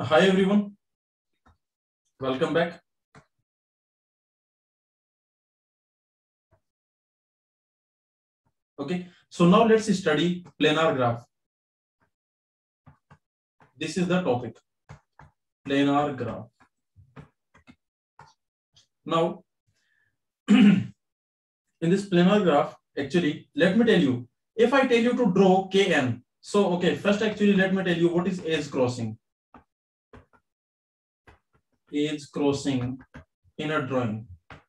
Hi everyone, welcome back. Okay, so now let's study planar graph. This is the topic, planar graph. Now, in this planar graph, actually, let me tell you, if I tell you to draw Kn, so okay, first actually let me tell you what is edge crossing. Edge crossing in a 2D plane.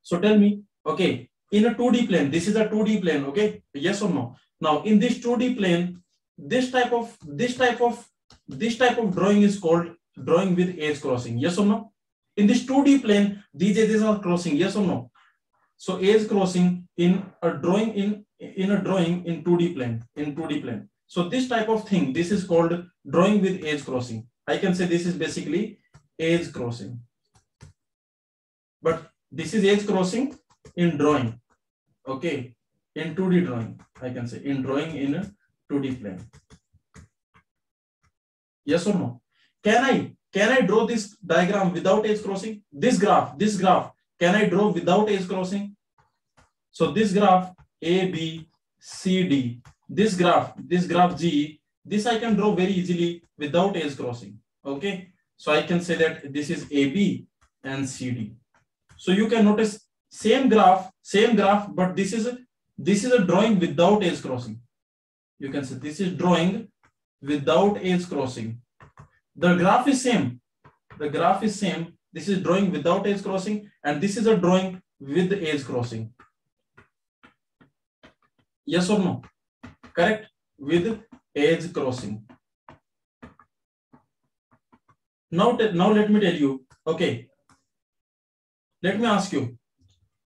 So tell me, okay, in a 2D plane, this is a 2D plane, okay? Yes or no? Now in this 2D plane, this type of drawing is called drawing with edge crossing. Yes or no? In this 2D plane, these edges are crossing. Yes or no? So edge crossing in a drawing in 2D plane. So this type of thing, this is called drawing with edge crossing. I can say this is basically edge crossing. But this is edge crossing in drawing. Okay, in 2D drawing, I can say in drawing in a 2D plane. Yes or no? Can I draw this diagram without edge crossing? This graph, can I draw without edge crossing? So this graph A, B, C, D, this graph G, this I can draw very easily without edge crossing. Okay. So I can say that this is A, B and C, D. So you can notice same graph, but this is a drawing without edge crossing. You can say this is drawing without edge crossing. The graph is same. This is drawing without edge crossing, and this is a drawing with edge crossing. Yes or no? Correct? With edge crossing. Now let me tell you. Okay. Let me ask you.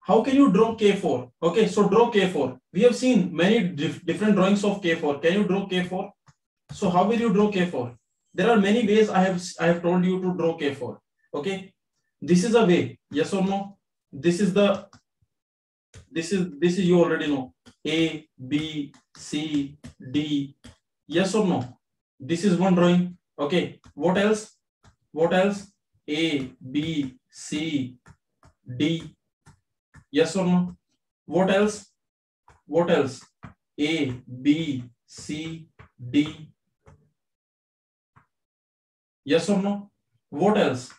How can you draw K4? Okay, so draw K4. We have seen many different drawings of K4. Can you draw K4? So how will you draw K4? There are many ways I have told you to draw K4. Okay, this is a way. Yes or no? This is you already know. A, B, C, D. Yes or no? This is one drawing. Okay. What else? A, B, C, D. Yes or no? What else? A, B, C, D. Yes or no? What else?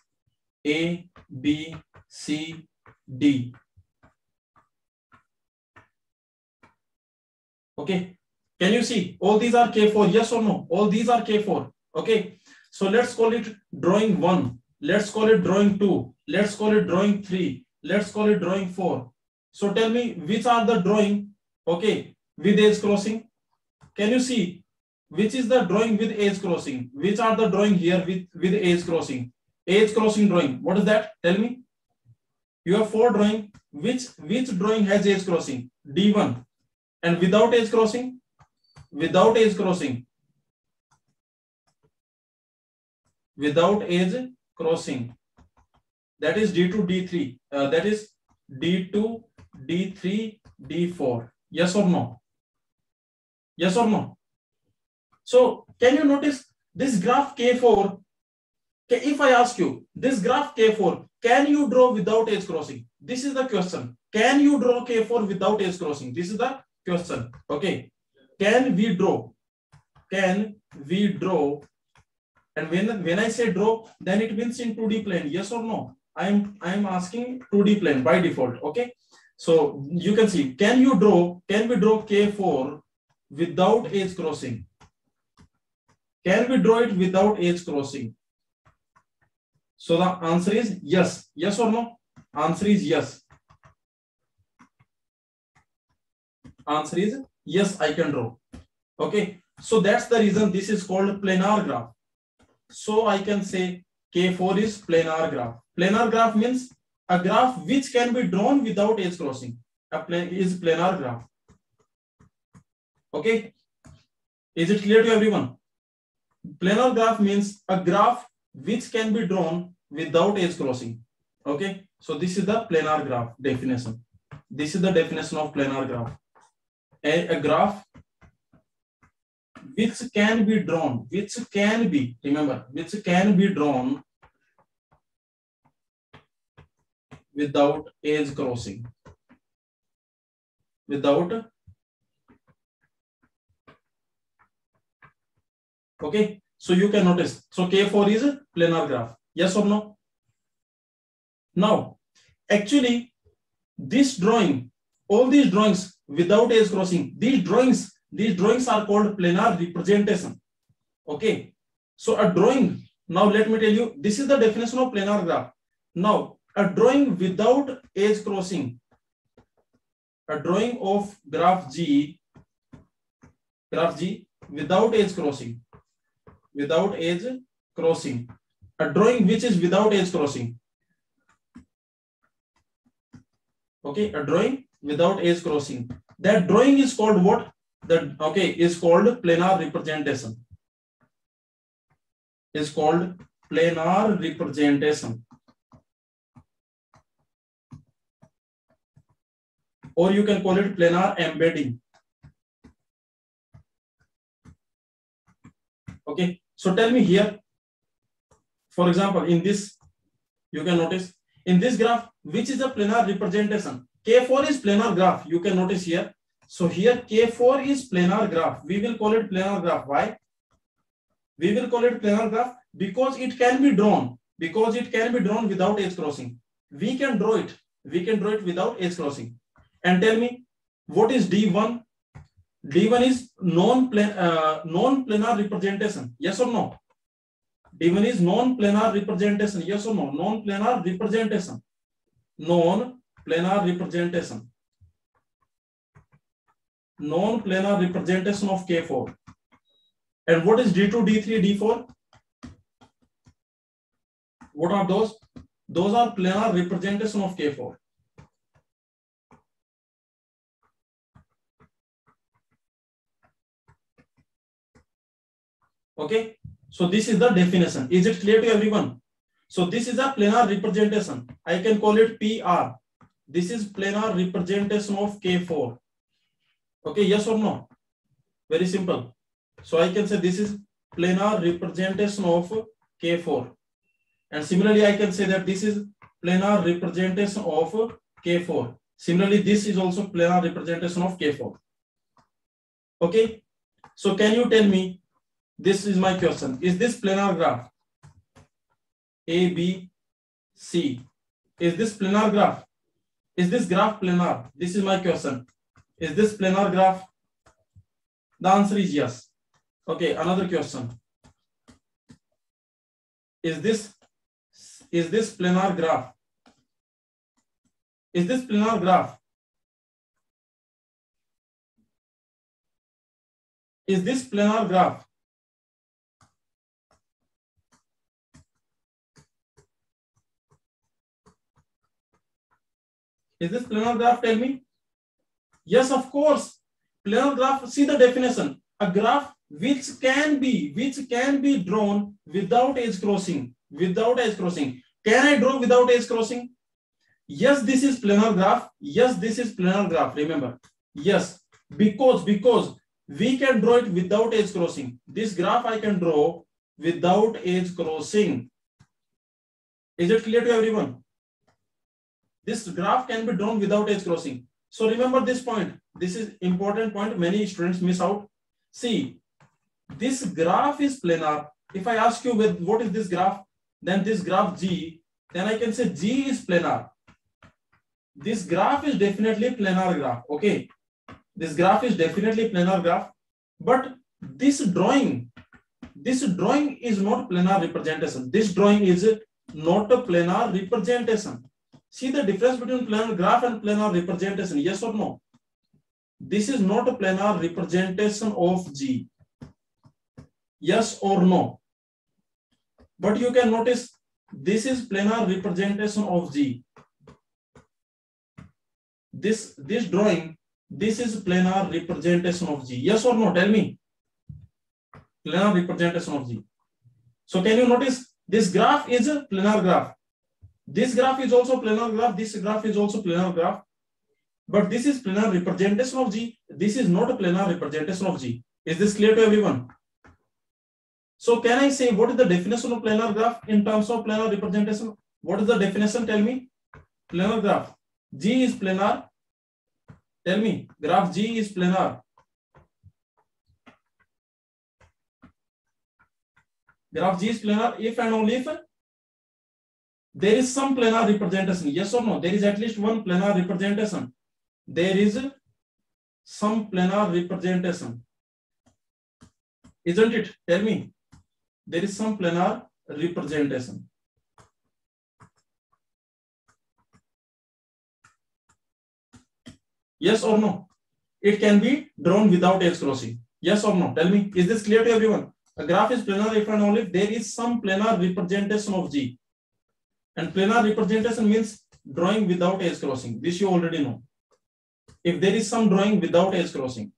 A, B, C, D. Okay. Can you see? All these are K4. Yes or no? All these are K4. Okay. So let's call it drawing 1. Let's call it drawing 2. Let's call it drawing 3. Let's call it drawing 4. So tell me which are the drawing, okay, with edge crossing. Can you see? Which is the drawing with edge crossing? Which are the drawing here with edge crossing? Edge crossing drawing. What is that? Tell me. You have 4 drawing. Which drawing has edge crossing? D1. And without edge crossing? Without edge crossing. That is D2, D3. That is D2, D3, D4. Yes or no? Yes or no? So can you notice this graph K4? If I ask you this graph K4, can you draw without edge crossing? This is the question. Can you draw K4 without edge crossing? This is the question. Okay. Can we draw? And when I say draw, then it means in 2D plane. Yes or no? I'm asking 2D plane by default. Okay. So you can see, can we draw K4 without edge crossing? Can we draw it without edge crossing? So the answer is yes. Yes or no? Answer is yes. Answer is yes, I can draw. Okay. So that's the reason this is called planar graph. So I can say K4 is planar graph. Planar graph means a graph which can be drawn without edge crossing. Is planar graph. Okay. Is it clear to everyone? Planar graph means a graph which can be drawn without edge crossing. Okay, so this is the planar graph definition. This is the definition of planar graph. A graph which can be drawn, which can be drawn without edge crossing. Okay, so you can notice. So K4 is a planar graph. Yes or no? Now, actually, this drawing, all these drawings without edge crossing, these drawings are called planar representation. Okay, so a drawing. Now let me tell you, this is the definition of planar graph. Now, a drawing without edge crossing, a drawing of graph G without edge crossing, a drawing which is without edge crossing. Okay, a drawing without edge crossing. That drawing is called what? That, okay, is called planar representation. Is called planar representation. Or you can call it planar embedding. Okay, so tell me here. For example, in this, you can notice in this graph, which is a planar representation. K4 is planar graph. You can notice here. So here K4 is planar graph. We will call it planar graph. Why? We will call it planar graph because it can be drawn. Because it can be drawn without edge crossing. We can draw it. We can draw it without edge crossing. And tell me, what is D1? D1 is non-planar representation. Yes or no? D1 is non-planar representation. Yes or no? Non-planar representation. Non-planar representation. Non-planar representation of K4. And what is D2, D3, D4? What are those? Those are planar representation of K4. Okay, so this is the definition. Is it clear to everyone? So this is a planar representation. I can call it PR. This is planar representation of K4. Okay, yes or no? Very simple. So I can say this is planar representation of K4. And similarly, I can say that this is planar representation of K4. Similarly, this is also planar representation of K4. Okay, so can you tell me? This is my question. Is this planar graph ABC? Is this planar graph? Is this graph planar? This is my question. Is this planar graph? The answer is yes. Okay, another question. Is this planar graph? Is this planar graph? Is this planar graph? Is this planar graph? Tell me. Yes, of course. Planar graph. See the definition. A graph which can be drawn without edge crossing. Without edge crossing. Can I draw without edge crossing? Yes, this is planar graph. Yes, this is planar graph. Remember. Yes, because we can draw it without edge crossing. This graph I can draw without edge crossing. Is it clear to everyone? This graph can be drawn without edge crossing. So remember this point. This is important point. Many students miss out. See, this graph is planar. If I ask you with what is this graph, then this graph G, then I can say G is planar. This graph is definitely planar graph. Okay. This graph is definitely planar graph. But this drawing is not planar representation. This drawing is not a planar representation. See the difference between planar graph and planar representation. Yes or no? This is not a planar representation of G. Yes or no? But you can notice this is planar representation of G. This drawing, this is planar representation of G. Yes or no? Tell me. Planar representation of G. So can you notice This graph is a planar graph. This graph is also planar graph. This graph is also planar graph. But this is planar representation of G. This is not a planar representation of G. Is this clear to everyone? So can I say what is the definition of planar graph in terms of planar representation? What is the definition? Tell me. Planar graph. G is planar. Tell me. Graph G is planar. Graph G is planar if and only if there is some planar representation. Yes or no? There is at least one planar representation. There is some planar representation. Isn't it? Tell me. There is some planar representation. Yes or no? It can be drawn without edge crossing. Yes or no? Tell me. Is this clear to everyone? A graph is planar if and only if there is some planar representation of G. And planar representation means drawing without edge crossing. This you already know. If there is some drawing without edge crossing.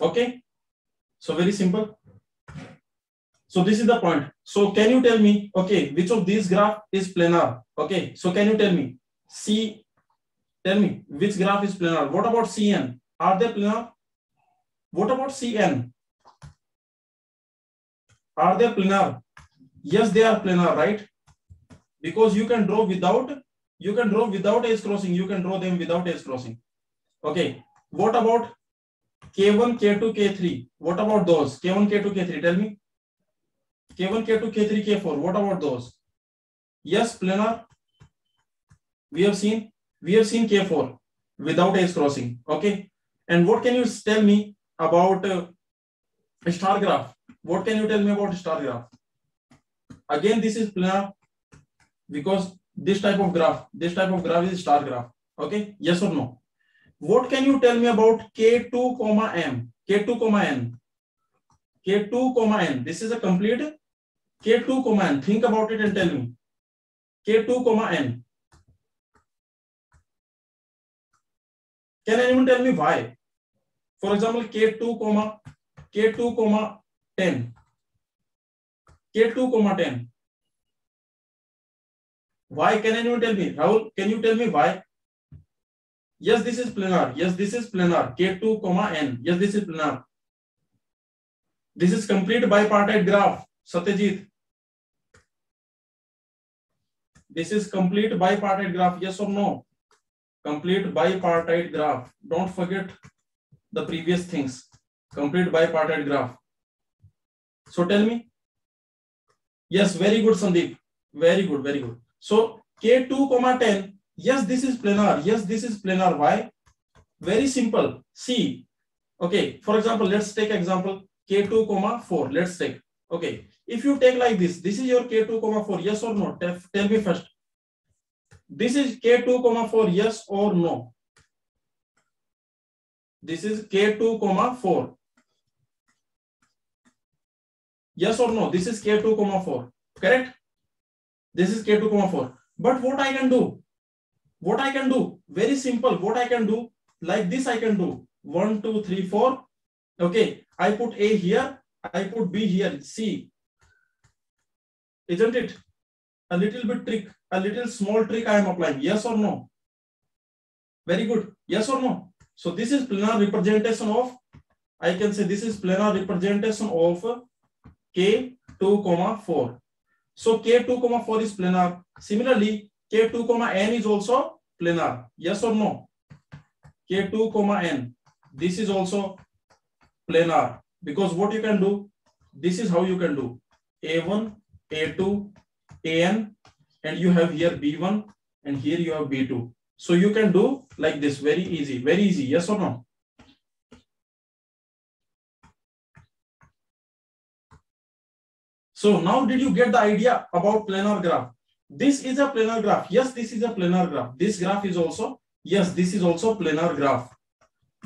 Okay. So very simple. So this is the point. So can you tell me, okay, which of these graph is planar? Okay. So can you tell me? C, tell me which graph is planar? What about CN? Are they planar? What about CN? Are they planar? Yes, they are planar, right? Because you can draw without edge crossing. You can draw them without edge crossing. Okay. What about K1, K2, K3? What about those? K1, K2, K3. Tell me. K1, K2, K3, K4. What about those? Yes, planar. We have seen K4 without edge crossing. Okay. And what can you tell me about star graph? What can you tell me about star graph? Again, this is planar because this type of graph is star graph. Okay. Yes or no? What can you tell me about K2 comma M? K2 comma N. K2 comma N. This is a complete K2 comma N. Think about it and tell me. K2 comma N. Can anyone tell me why? For example, K2 comma 10. K2 comma 10. Why? Can anyone tell me? Rahul, can you tell me why? Yes, this is planar. Yes, this is planar. K2 comma N. Yes, this is planar. This is complete bipartite graph. Satyajit. This is complete bipartite graph. Yes or no? Complete bipartite graph. Don't forget the previous things. Complete bipartite graph. So tell me. Yes, very good, Sandeep. Very good, very good. So K2 comma 10. Yes, this is planar. Yes, this is planar. Why? Very simple. See, okay. For example, let's take example K2 comma 4. Let's take. Okay. If you take like this, this is your K2 comma 4. Yes or no? Tell me first. This is K2 comma 4. Yes or no? This is K2 comma 4. Yes or no? This is K2 comma 4. Correct? This is K2 comma 4. But what I can do? What I can do? Very simple. What I can do? Like this I can do. 1, 2, 3, 4. Okay. I put A here. I put B here. C. Isn't it? A little bit trick. A little small trick I am applying. Yes or no? Very good. Yes or no? So this is planar representation of, I can say this is planar representation of K2 comma 4. So K2 comma 4 is planar. Similarly, K2 comma N is also planar. Yes or no? K2 comma N. This is also planar because what you can do, this is how you can do A1, A2, AN, and you have here B1 and here you have B2. So you can do like this. Very easy. Very easy. Yes or no? So now did you get the idea about planar graph? This is a planar graph. Yes, this is a planar graph. This graph is also, yes, this is also planar graph.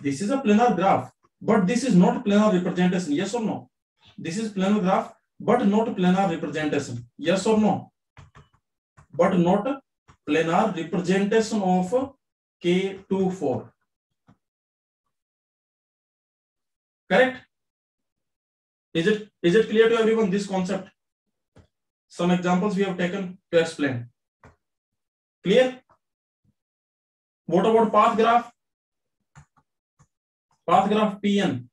This is a planar graph, but this is not planar representation. Yes or no? This is planar graph, but not planar representation. Yes or no? But not planar representation of K24. Correct? Is it clear to everyone this concept? Some examples we have taken to explain. Clear? What about path graph? Path graph PN.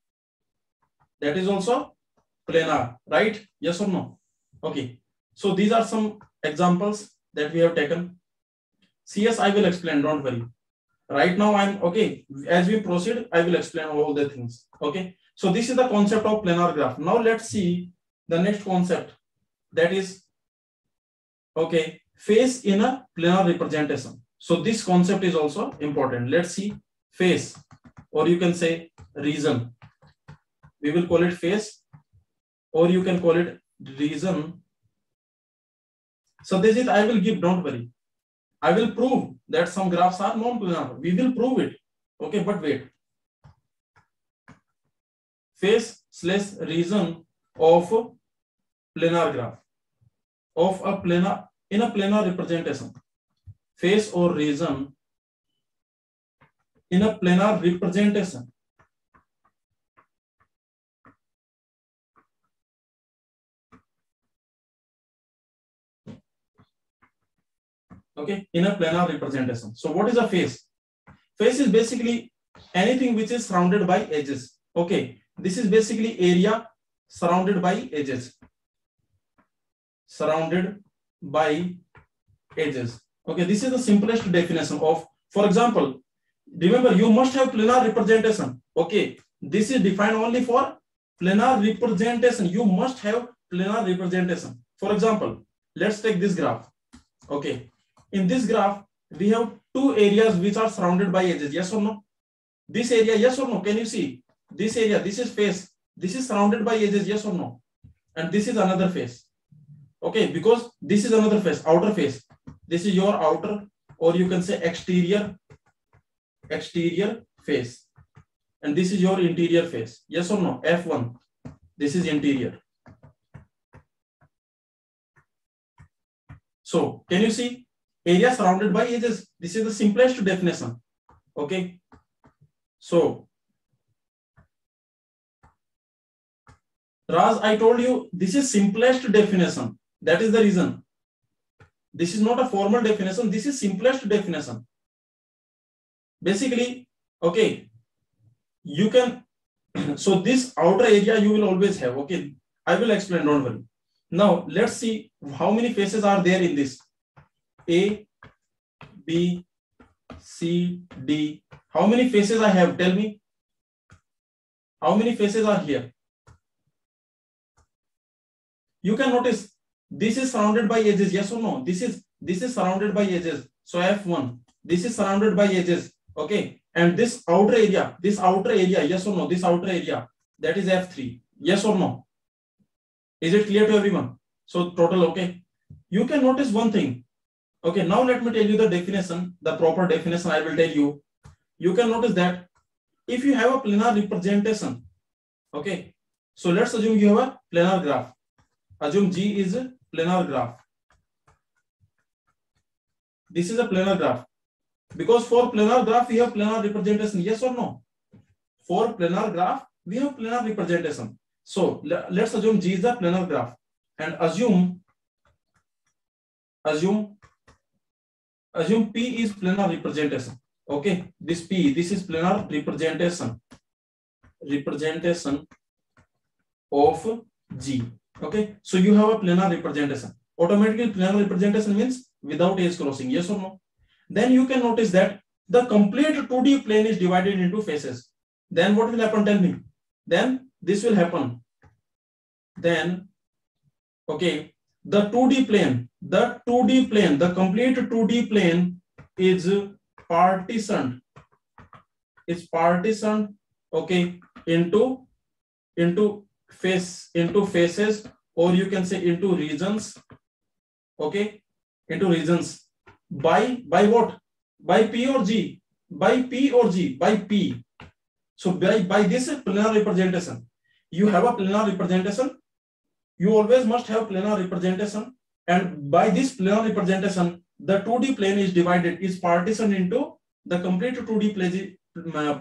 That is also planar, right? Yes or no? Okay. So these are some examples that we have taken. CS I will explain, don't worry. Right now I'm okay. As we proceed, I will explain all the things. Okay. So this is the concept of planar graph. Now let's see the next concept, that is okay, phase in a planar representation. So this concept is also important. Let's see phase, or you can say region. We will call it phase, or you can call it region. So this is I will give, don't worry. I will prove that some graphs are non-planar. We will prove it. Okay, but wait. Phase slash region of planar graph, of a planar, in a planar representation. Phase or region in a planar representation. Okay, in a planar representation. So what is a face? Face is basically anything which is surrounded by edges. Okay, this is basically area surrounded by edges. Surrounded by edges. Okay, this is the simplest definition of, for example, remember you must have planar representation. Okay, this is defined only for planar representation. You must have planar representation. For example, let's take this graph. Okay. In this graph, we have two areas which are surrounded by edges. Yes or no? This area, yes or no? Can you see? This area, this is face. This is surrounded by edges. Yes or no? And this is another face. Okay, because this is another face, outer face. This is your outer, or you can say exterior face. And this is your interior face. Yes or no? F1. This is interior. So, can you see? Area surrounded by edges. This is the simplest definition. Okay. So, Raj, I told you this is simplest definition. That is the reason. This is not a formal definition. This is simplest definition. Basically, okay, you can, so this outer area you will always have. Okay. I will explain, don't worry. Now, let's see how many faces are there in this. A, B, C, D. How many faces I have? Tell me. How many faces are here? You can notice this is surrounded by edges. Yes or no? This is surrounded by edges. So F1. This is surrounded by edges. Okay. And this outer area, yes or no? This outer area, that is F3. Yes or no? Is it clear to everyone? So total, okay. You can notice one thing. Okay, now let me tell you the definition, the proper definition I will tell you. You can notice that if you have a planar representation, okay, so let's assume you have a planar graph. Assume G is a planar graph. This is a planar graph. Because for planar graph, we have planar representation, yes or no? For planar graph, we have planar representation. So let's assume G is a planar graph and assume P is planar representation. Okay, this P, this is planar representation. Representation of G. Okay, so you have a planar representation. Automatically, planar representation means without edge crossing. Yes or no? Then you can notice that the complete 2D plane is divided into faces. Then what will happen? Tell me. Then this will happen. Then, okay, the 2D plane. The 2D plane, the complete 2D plane is partitioned. It's partitioned, okay, into faces, or you can say into regions, okay, into regions. By what? By P or G? By P or G? By P. So by this planar representation, you have a planar representation. You always must have planar representation. And by this planar representation, the 2D plane is divided, is partitioned into, the complete 2D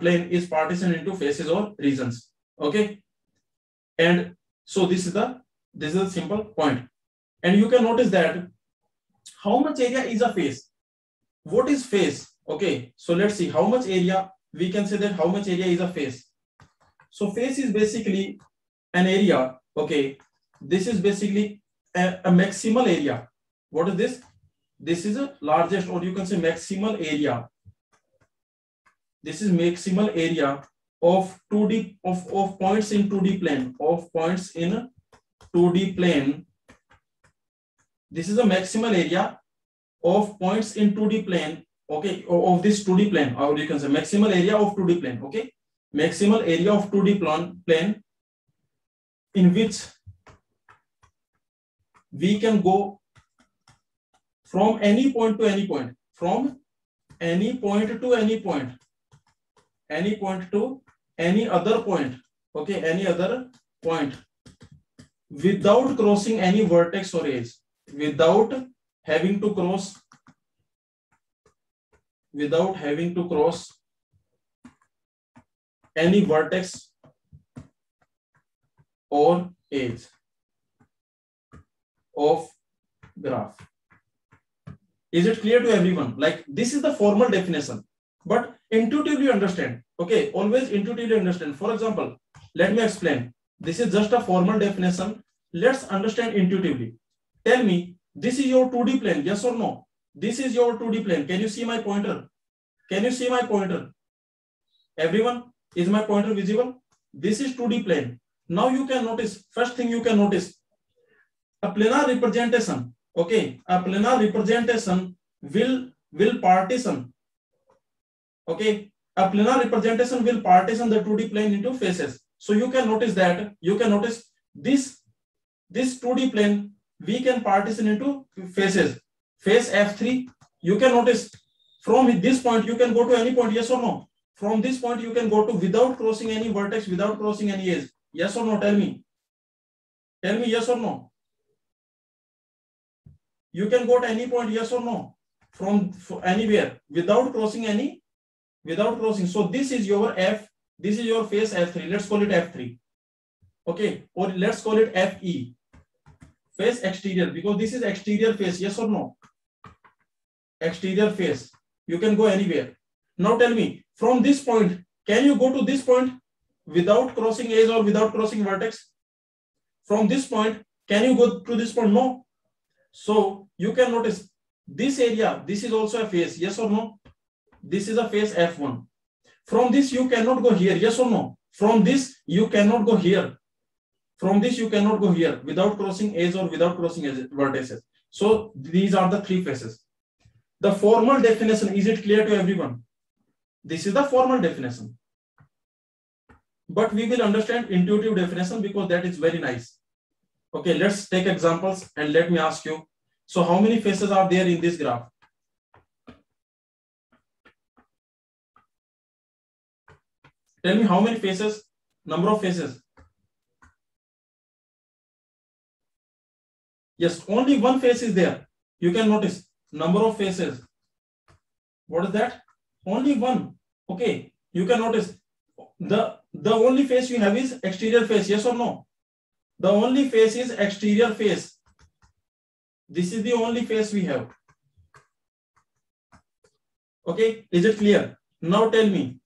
plane is partitioned into faces or regions. Okay. And so this is a simple point. And you can notice that how much area is a face? What is face? Okay. So let's see how much area we can say that how much area is a face. So face is basically an area. Okay. This is basically a maximal area. What is this? This is a largest, or you can say maximal area. This is maximal area of 2D of points in 2D plane, of points in 2D plane. This is a maximal area of points in 2D plane. Okay, of this 2D plane, or you can say maximal area of 2D plane. Okay, maximal area of 2D plane in which we can go from any point to any point, from any point to any point, any point to any other point, okay, any other point, without crossing any vertex or edge, without having to cross any vertex or edge of graph. Is it clear to everyone? Like, this is the formal definition, but intuitively understand. Okay, always intuitively understand. For example, let me explain. This is just a formal definition. Let's understand intuitively. Tell me, this is your 2D plane, yes or no? This is your 2D plane. Can you see my pointer? Can you see my pointer? Everyone, is my pointer visible? This is 2D plane. Now you can notice, first thing you can notice, a planar representation. Okay, a planar representation will partition. Okay, a planar representation will partition the 2D plane into faces. So you can notice that, you can notice this 2D plane we can partition into faces. Face F3, you can notice from this point you can go to any point, yes or no? From this point you can go to, without crossing any vertex, without crossing any edge. Yes or no? Tell me. Tell me yes or no. You can go to any point, yes or no? From anywhere, without crossing any, without crossing. So this is your F, this is your face F3. Let's call it F3. Okay, or let's call it FE. Face exterior, because this is exterior face, yes or no? Exterior face. You can go anywhere. Now tell me, from this point, can you go to this point without crossing edge or without crossing vertex? From this point, can you go to this point? No. So you can notice this area, this is also a face, yes or no? This is a face F1. From this you cannot go here, yes or no? From this you cannot go here. From this you cannot go here without crossing edge or without crossing vertices. So these are the three faces. The formal definition, is it clear to everyone? This is the formal definition. But we will understand intuitive definition because that is very nice. Okay, let's take examples and let me ask you. So how many faces are there in this graph? Tell me how many faces, number of faces. Yes, only one face is there. You can notice number of faces. What is that? Only one. Okay. You can notice the only face you have is exterior face. Yes or no? The only face is exterior face. This is the only face we have. Okay. Is it clear? Now tell me.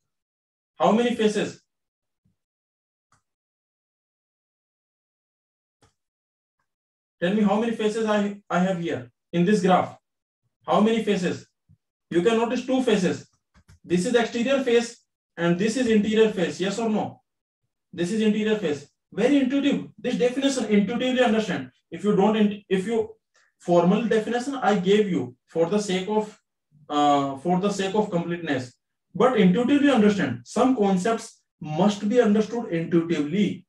How many faces? Tell me how many faces I have here in this graph. How many faces? You can notice two faces. This is exterior face and this is interior face. Yes or no? This is interior face. Very intuitive. This definition intuitively understand. If you don't, if you formal definition I gave you for the sake of completeness. But intuitively understand, some concepts must be understood intuitively.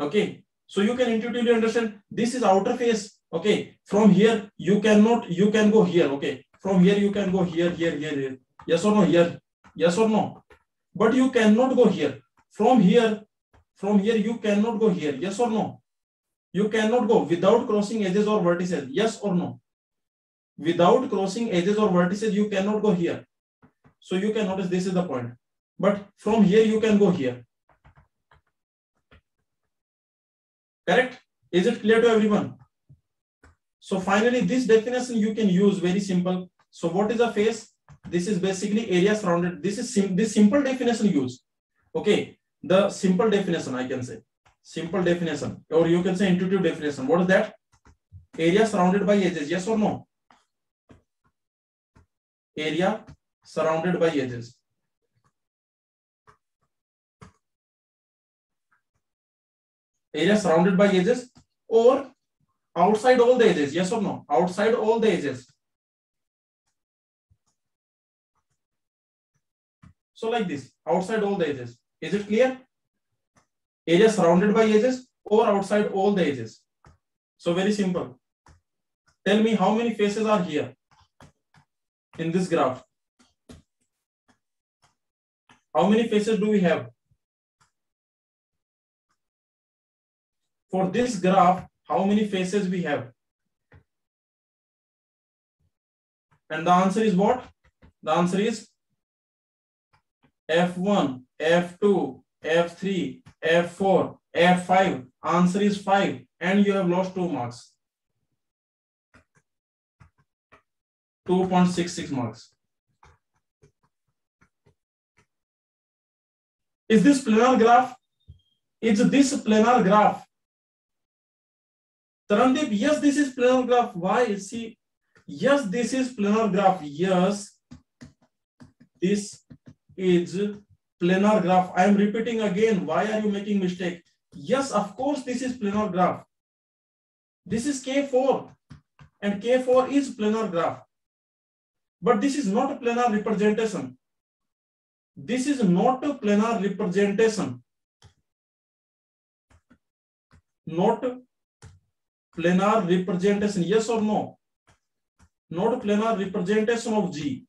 Okay, so you can intuitively understand this is outer face. Okay, from here you cannot, you can go here. Okay, from here you can go here, here, here, here. Yes or no? Here, yes or no? But you cannot go here. From here, from here you cannot go here. Yes or no? You cannot go without crossing edges or vertices. Yes or no? without crossing edges or vertices, you cannot go here. So you can notice this is the point. But from here, you can go here. Correct? Is it clear to everyone? So finally, this definition you can use, very simple. So what is a face? This is basically area surrounded. This is this simple definition used. Okay. The simple definition, I can say. Simple definition, or you can say intuitive definition. What is that? Area surrounded by edges, yes or no? Area surrounded by edges. Area surrounded by edges or outside all the edges, yes or no? Outside all the edges. So like this, outside all the edges. Is it clear? Area surrounded by edges or outside all the edges. So very simple. Tell me how many faces are here in this graph. How many faces do we have? For this graph, how many faces we have? And the answer is what? The answer is F1, F2, F3, F4, F5. Answer is 5, and you have lost 2 marks. 2.66 marks. Is this planar graph? Is this planar graph? Tarandeep, yes, this is planar graph. Why? See, yes, this is planar graph. Yes, this is planar graph. I am repeating again. Why are you making mistake? Yes, of course, this is planar graph. This is K4, and K4 is planar graph. But this is not a planar representation. This is not a planar representation. Not planar representation, yes or no? Not planar representation of G.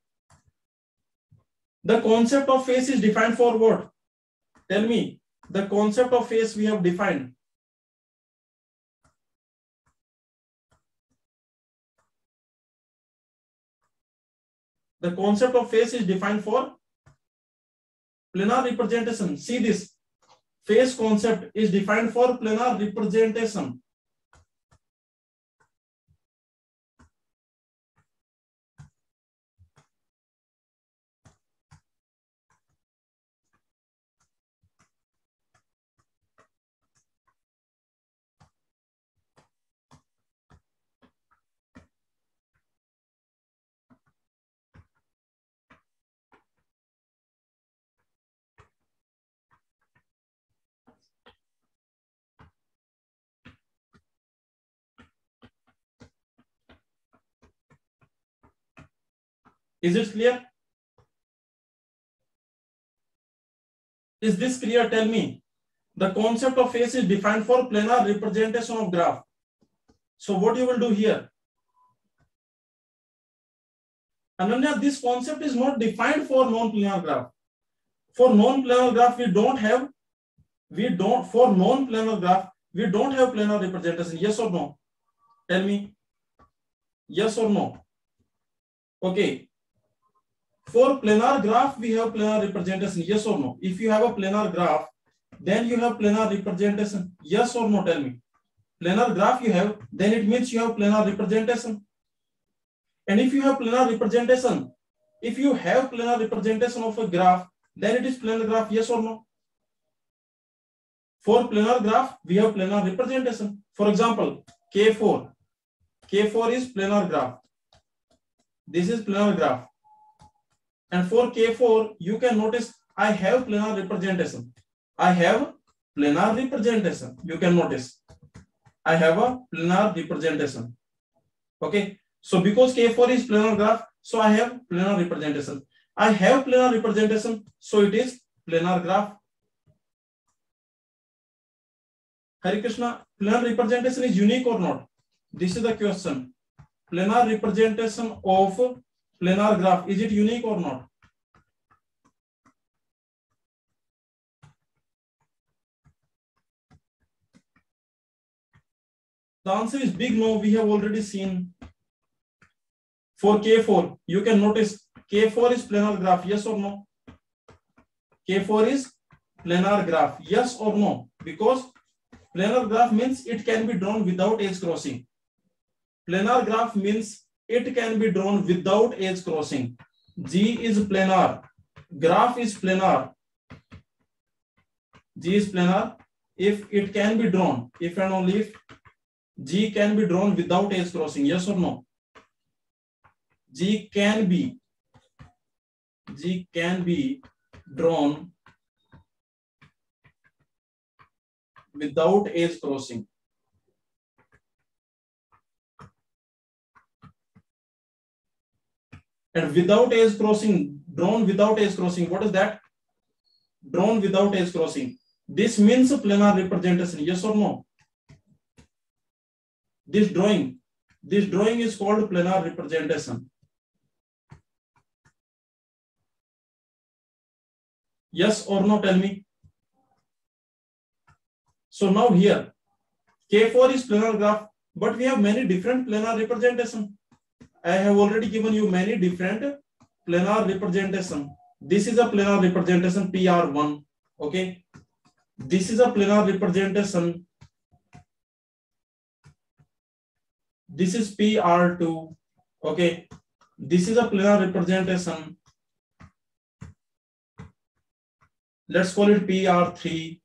The concept of face is defined for what? Tell me, the concept of face we have defined. The concept of face is defined for planar representation. See this, face concept is defined for planar representation. Is it clear? Is this clear? Tell me. The concept of face is defined for planar representation of graph. So what you will do here? Ananya, this concept is not defined for non-planar graph. For non-planar graph, we don't have planar representation. Yes or no? Tell me. Yes or no? Okay. For planar graph, we have planar representation, yes or no? If you have a planar graph, then you have planar representation, yes or no? Tell me. Planar graph you have, then it means you have planar representation. And if you have planar representation, if you have planar representation of a graph, then it is planar graph, yes or no? For planar graph, we have planar representation. For example, K4. K4 is planar graph. This is planar graph. And for K4, you can notice I have planar representation. I have planar representation. You can notice I have a planar representation. Okay. So because K4 is planar graph, so I have planar representation. I have planar representation, so it is planar graph. Hare Krishna, planar representation is unique or not? This is the question. Planar representation of planar graph, is it unique or not? The answer is big no. We have already seen for K4, you can notice K4 is planar graph, yes or no? K4 is planar graph, yes or no? Because planar graph means it can be drawn without edge crossing. Planar graph means it can be drawn without edge crossing. G is planar, graph is planar. G is planar if it can be drawn, if and only if G can be drawn without edge crossing, yes or no? G can be drawn without edge crossing. And without edge crossing, drawn without edge crossing, what is that? Drawn without edge crossing. This means a planar representation, yes or no? This drawing is called planar representation. Yes or no, tell me. So now here, K4 is planar graph, but we have many different planar representation. I have already given you many different planar representation. This is a planar representation PR1. Okay. This is a planar representation. This is PR2. Okay. This is a planar representation. Let's call it PR3.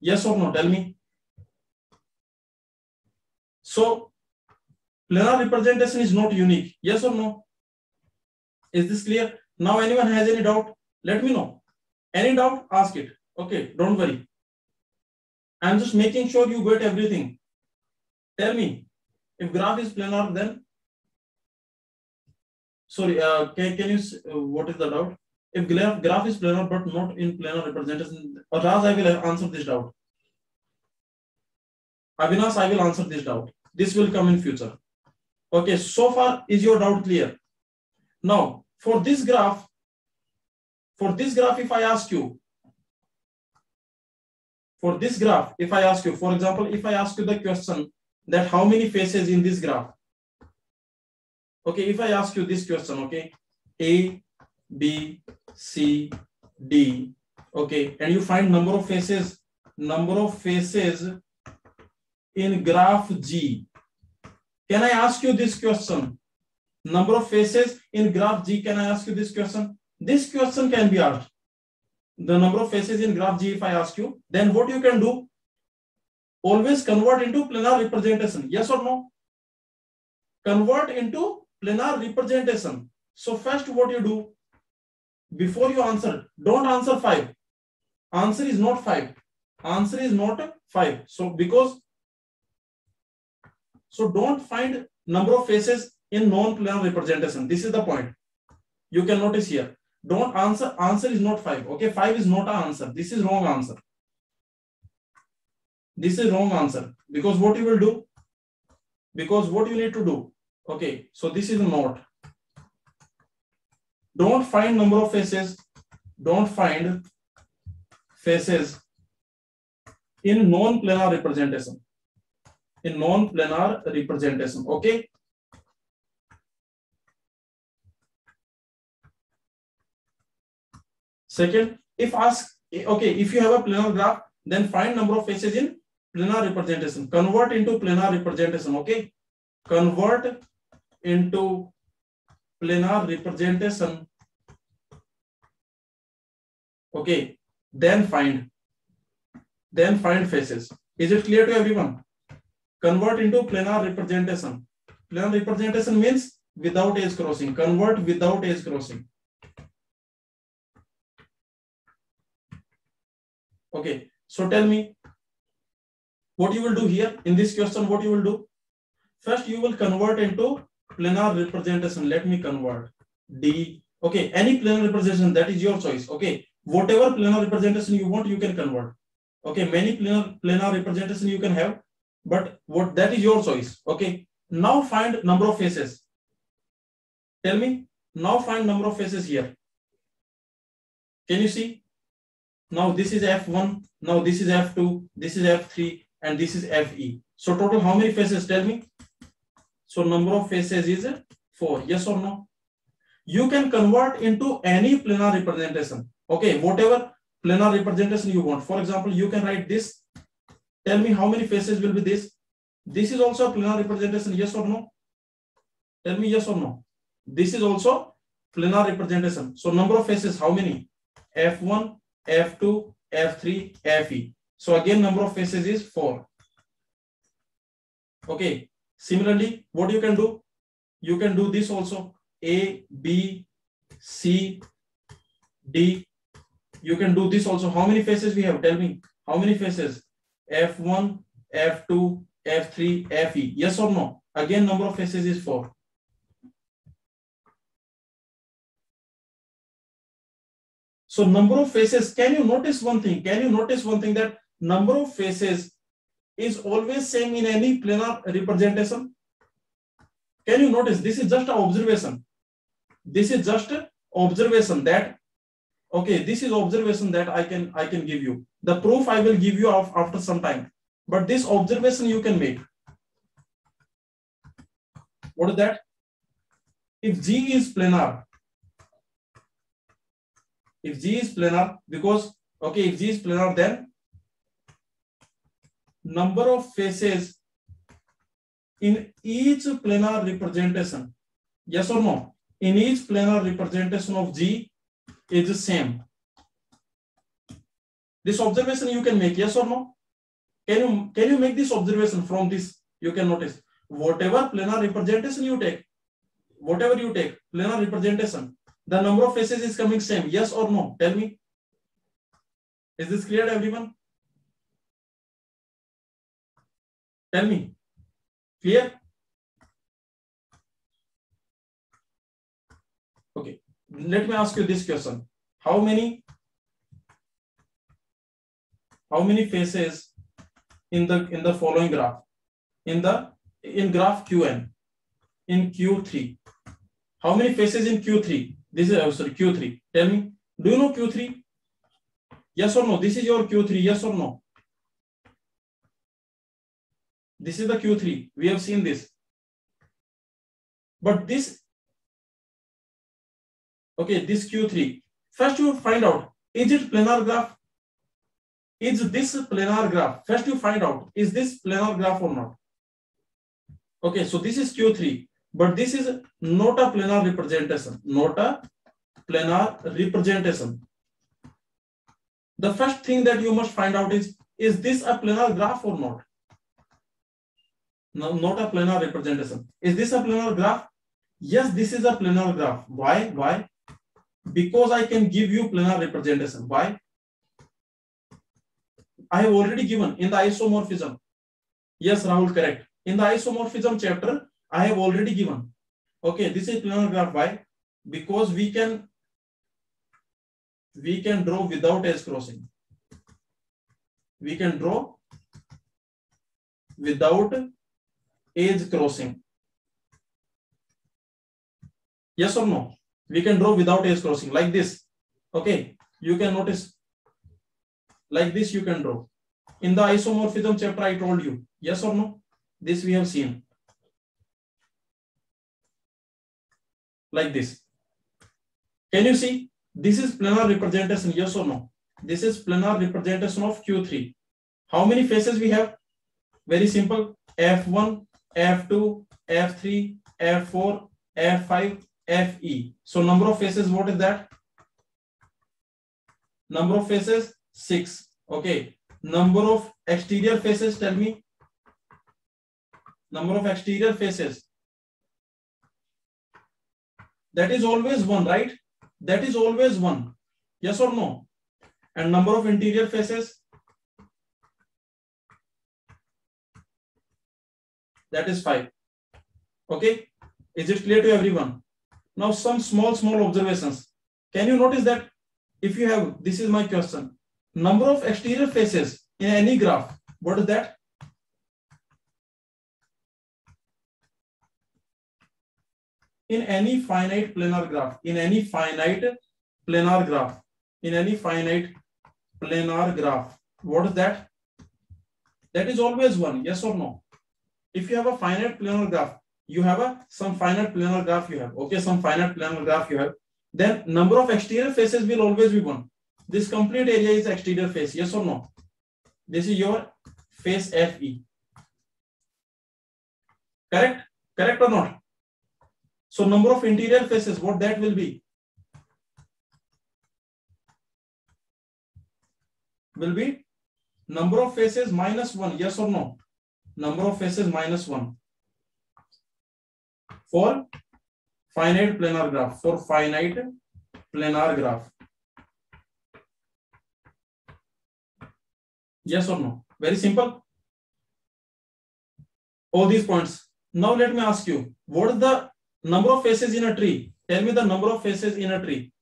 Yes or no? Tell me. So, planar representation is not unique. Yes or no? Is this clear? Now, anyone has any doubt? Let me know. Any doubt? Ask it. Okay, don't worry. I'm just making sure you get everything. Tell me, if graph is planar, then sorry, can you what is the doubt? If graph is planar but not in planar representation, Raj, I will answer this doubt. Avinash, I will answer this doubt. This will come in future. Okay, so far is your doubt clear? Now, for this graph, if I ask you, for example, if I ask you the question that how many faces in this graph? Okay, if I ask you this question, okay, A, B, C, D, okay, and you find number of faces in graph G. Can I ask you this question? Number of faces in graph G, can I ask you this question? This question can be asked. The number of faces in graph G, if I ask you, then what you can do? Always convert into planar representation, yes or no? Convert into planar representation. So first what you do, before you answer, don't answer 5. Answer is not 5. Answer is not 5. So don't find number of faces in non-planar representation. This is the point. You can notice here. Don't answer. Answer is not 5. Okay, 5 is not an answer. This is wrong answer. This is wrong answer. Because what you will do? Because what you need to do? Okay, so this is not. Don't find number of faces. Don't find faces in non-planar representation. In non-planar representation. Okay. Second, if asked, okay, if you have a planar graph, then find number of faces in planar representation. Convert into planar representation. Okay. Convert into planar representation. Okay. Then find faces. Is it clear to everyone? Convert into planar representation. Planar representation means without edge crossing. Convert without edge crossing. Okay, so tell me what you will do here. In this question, what you will do? First, you will convert into planar representation. Let me convert D. Okay, any planar representation, that is your choice. Okay, whatever planar representation you want, you can convert. Okay, many planar representation you can have. But what, that is your choice. Okay. Now find number of faces. Tell me. Now find number of faces here. Can you see? Now this is F1. Now this is F2. This is F3. And this is FE. So total how many faces? Tell me. So number of faces is 4. Yes or no? You can convert into any planar representation. Okay, whatever planar representation you want. For example, you can write this. Tell me how many faces will be this. This is also a planar representation. Yes or no? Tell me yes or no. This is also planar representation. So number of faces, how many? F1, F2, F3, Fe. So again, number of faces is 4. Okay. Similarly, what you can do? You can do this also. A, B, C, D. You can do this also. How many faces we have? Tell me. How many faces? F1, F2, F3, Fe. Yes or no? Again, number of faces is 4. So number of faces, can you notice one thing? Can you notice one thing that number of faces is always same in any planar representation? Can you notice? This is just an observation. This is just an observation that, okay, this is observation that I can give you. The proof I will give you after some time. But this observation you can make. What is that? If G is planar, if G is planar, then number of faces in each planar representation, yes or no? In each planar representation of G is the same. This observation you can make, yes or no? Can you make this observation from this? You can notice whatever planar representation you take, planar representation, the number of faces is coming same. Yes or no? Tell me. Is this clear to everyone? Tell me. Clear? Okay. Let me ask you this question. How many faces in the following graph? In graph QN, in Q3. How many faces in Q3? This is Q3. Tell me, do you know Q3? Yes or no? This is your Q3. Yes or no? This is the Q3. We have seen this. But this, okay, this Q3. First, you find out, is it planar graph? Is this planar graph? First, you find out, is this planar graph or not? Okay, so this is Q3. But this is not a planar representation, The first thing that you must find out is this a planar graph or not? No, not a planar representation. Is this a planar graph? Yes, this is a planar graph. Why? Why? Because I can give you planar representation. Why? I have already given in the isomorphism. Yes, Rahul, correct. In the isomorphism chapter, I have already given. Okay, this is planar graph. Why? Because we can draw without edge crossing. We can draw without edge crossing. Yes or no? We can draw without edge crossing like this. Okay, you can notice like this you can draw. In the isomorphism chapter, I told you. Yes or no? This we have seen. Like this. Can you see? This is planar representation, yes or no? This is planar representation of Q3. How many faces we have? Very simple. F1, F2, F3, F4, F5, Fe. So number of faces, what is that? Number of faces, 6. Okay. Number of exterior faces, tell me. Number of exterior faces. That is always 1, right? That is always 1. Yes or no? And number of interior faces? That is 5. Okay? Is it clear to everyone? Now some small observations. Can you notice that if you have, this is my question. Number of exterior faces in any graph. What is that? In any finite planar graph, what is that? That is always 1, yes or no? If you have a finite planar graph, you have some finite planar graph you have. Okay, some finite planar graph you have. Then number of exterior faces will always be 1. This complete area is exterior face. Yes or no? This is your face FE. Correct? Correct or not? So number of interior faces, what that will be? Will be number of faces minus 1. Yes or no? Number of faces minus 1. For finite planar graph. For finite planar graph. Yes or no? Very simple. All these points. Now let me ask you, what is the number of faces in a tree? Tell me the number of faces in a tree.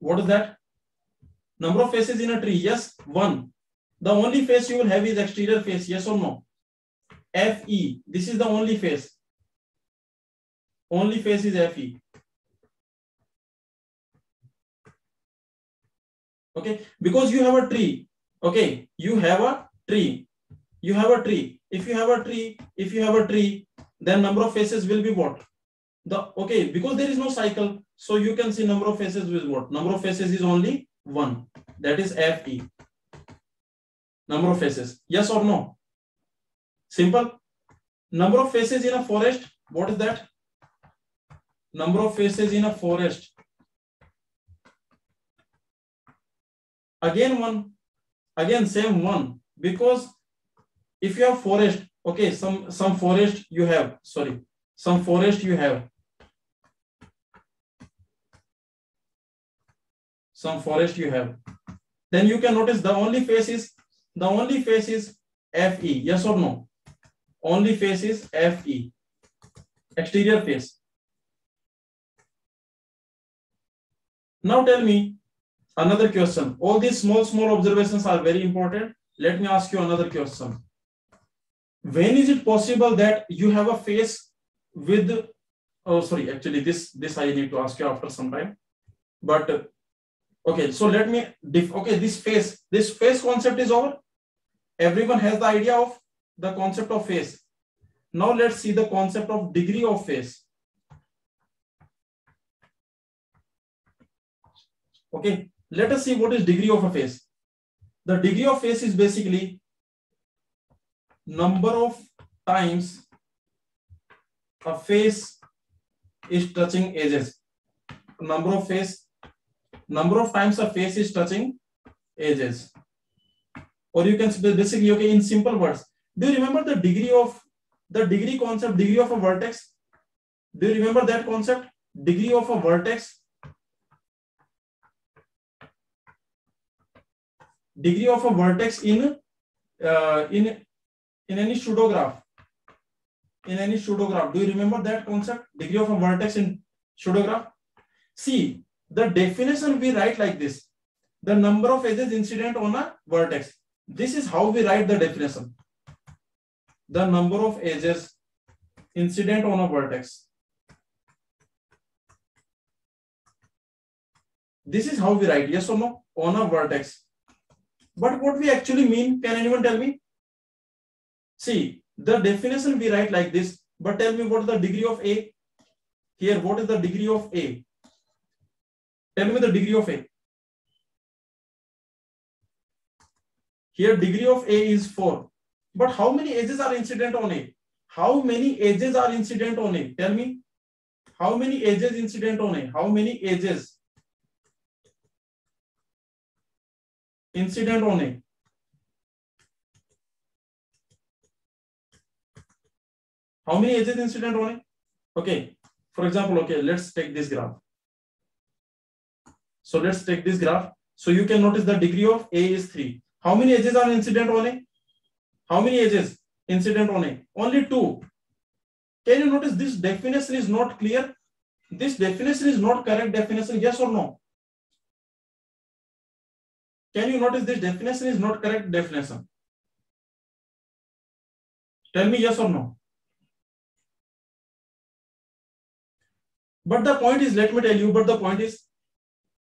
What is that? Number of faces in a tree. Yes, 1. The only face you will have is exterior face. Yes or no? FE. This is the only face. Only face is FE. Okay, because you have a tree. Okay, you have a tree. You have a tree. If you have a tree, then number of faces will be what? Okay, because there is no cycle, so you can see number of faces with what? Number of faces is only 1. That is FE. Number of faces. Yes or no? Simple. Number of faces in a forest. What is that? Number of faces in a forest. Again 1. Again same 1, because if you have forest, okay, some forest you have, then you can notice the only face is FE. Yes or no? Only face is FE. Exterior face. Now tell me another question. All these small observations are very important. Let me ask you another question. When is it possible that you have a face with, oh sorry, actually this I need to ask you after some time, but okay, so let me, okay, this face concept is over. Everyone has the idea of the concept of face. Now let's see the concept of degree of face. Okay, let us see what is degree of a face. The degree of face is basically number of times a face is touching edges. Number of times a face is touching edges. Or you can basically, okay, in simple words. Do you remember the degree concept, degree of a vertex? Do you remember that concept? Degree of a vertex. Degree of a vertex in any pseudo graph. Do you remember that concept? Degree of a vertex in pseudo graph. See, the definition we write like this: the number of edges incident on a vertex. This is how we write the definition. The number of edges incident on a vertex. This is how we write, yes or no, on a vertex. But what we actually mean, can anyone tell me? See, the definition we write like this, but tell me what is the degree of A? Here, what is the degree of A? Tell me the degree of A. Here, degree of A is 4. But how many edges are incident on A? How many edges are incident on A? Tell me. How many edges incident on A? How many edges incident on A? How many edges incident on A? Okay, for example, okay, let's take this graph. So let's take this graph. So you can notice the degree of A is 3. How many edges are incident on A? How many edges incident on A? Only 2. Can you notice this definition is not clear? This definition is not correct definition. Yes or no? Can you notice this definition is not correct definition? Tell me yes or no. But the point is, let me tell you, but the point is,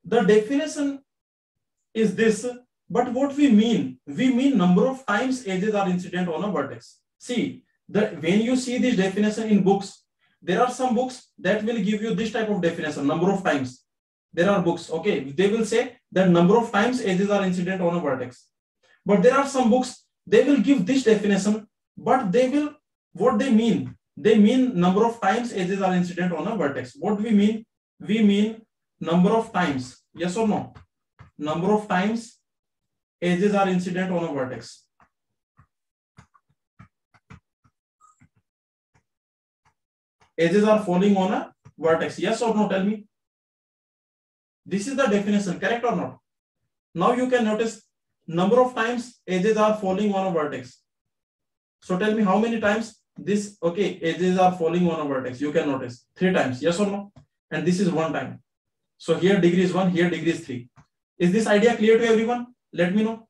the definition is this, But what we mean number of times edges are incident on a vertex. See, when you see this definition in books, there are some books that will give you this type of definition, number of times. There are books, okay, they will say that number of times edges are incident on a vertex. But there are some books, they will give this definition, but they will, what they mean number of times edges are incident on a vertex. What we mean number of times, yes or no? Number of times edges are incident on a vertex. Edges are falling on a vertex, yes or no, tell me. This is the definition, correct or not? Now you can notice number of times edges are falling on a vertex. So tell me how many times this, okay, edges are falling on a vertex. You can notice 3 times, yes or no? And this is 1 time. So here degree is 1, here degree is 3. Is this idea clear to everyone? Let me know.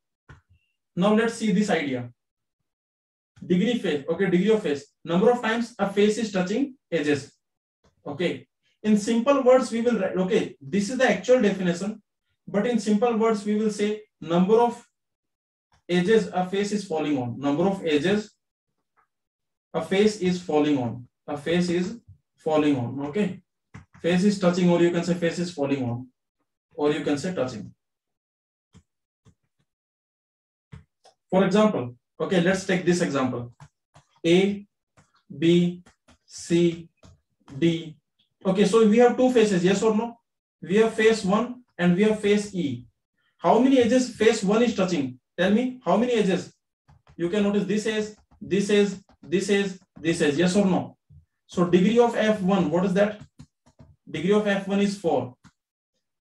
Now let's see this idea. Degree phase, okay, degree of phase. Number of times a face is touching edges, okay. In simple words, we will write, okay, this is the actual definition, but in simple words, we will say number of edges a face is falling on, number of edges a face is falling on, a face is falling on, okay. Face is touching, or you can say face is falling on, or you can say touching. For example, okay, let's take this example. A, B, C, D. Okay, so we have 2 faces, yes or no? We have face 1 and we have face E. How many edges face 1 is touching? Tell me, how many edges? You can notice this edge, this edge, this edge, this edge, yes or no? So degree of F1, what is that? Degree of F1 is 4.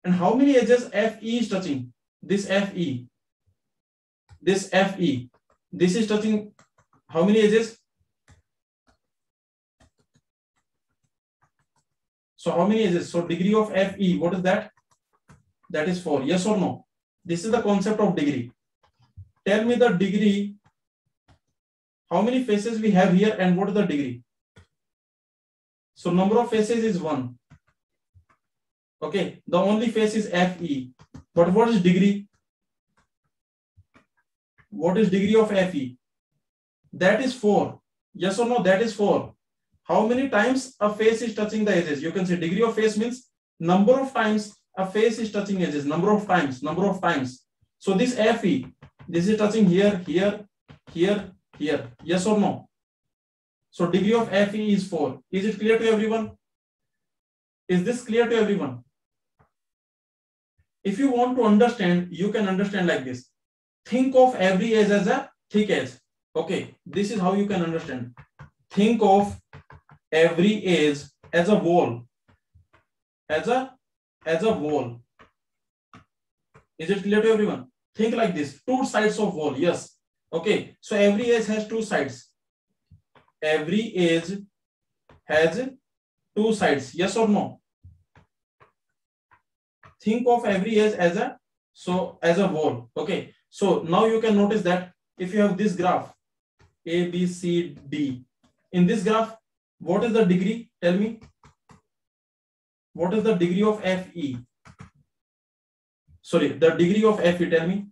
And how many edges FE is touching? This FE, this FE, this is touching how many edges? So how many edges? So degree of FE, what is that? That is 4, yes or no? This is the concept of degree. Tell me the degree, how many faces we have here and what is the degree? So number of faces is 1. Okay, the only face is FE. But what is degree? What is degree of FE? That is 4. Yes or no? That is 4. How many times a face is touching the edges? You can say degree of face means number of times a face is touching edges. Number of times, number of times. So this FE, this is touching here, here, here, here. Yes or no? So degree of FE is 4. Is it clear to everyone? Is this clear to everyone? If you want to understand, you can understand like this. Think of every edge as a thick edge. Okay, this is how you can understand. Think of every edge as a wall, as a wall. Is it clear to everyone? Think like this, 2 sides of wall, yes. Okay, so every edge has 2 sides. Every edge has 2 sides, yes or no? Think of every edge as a, so as a wall, okay. So now you can notice that if you have this graph, A, B, C, D. In this graph, what is the degree? Tell me. What is the degree of FE? Sorry, the degree of FE, tell me.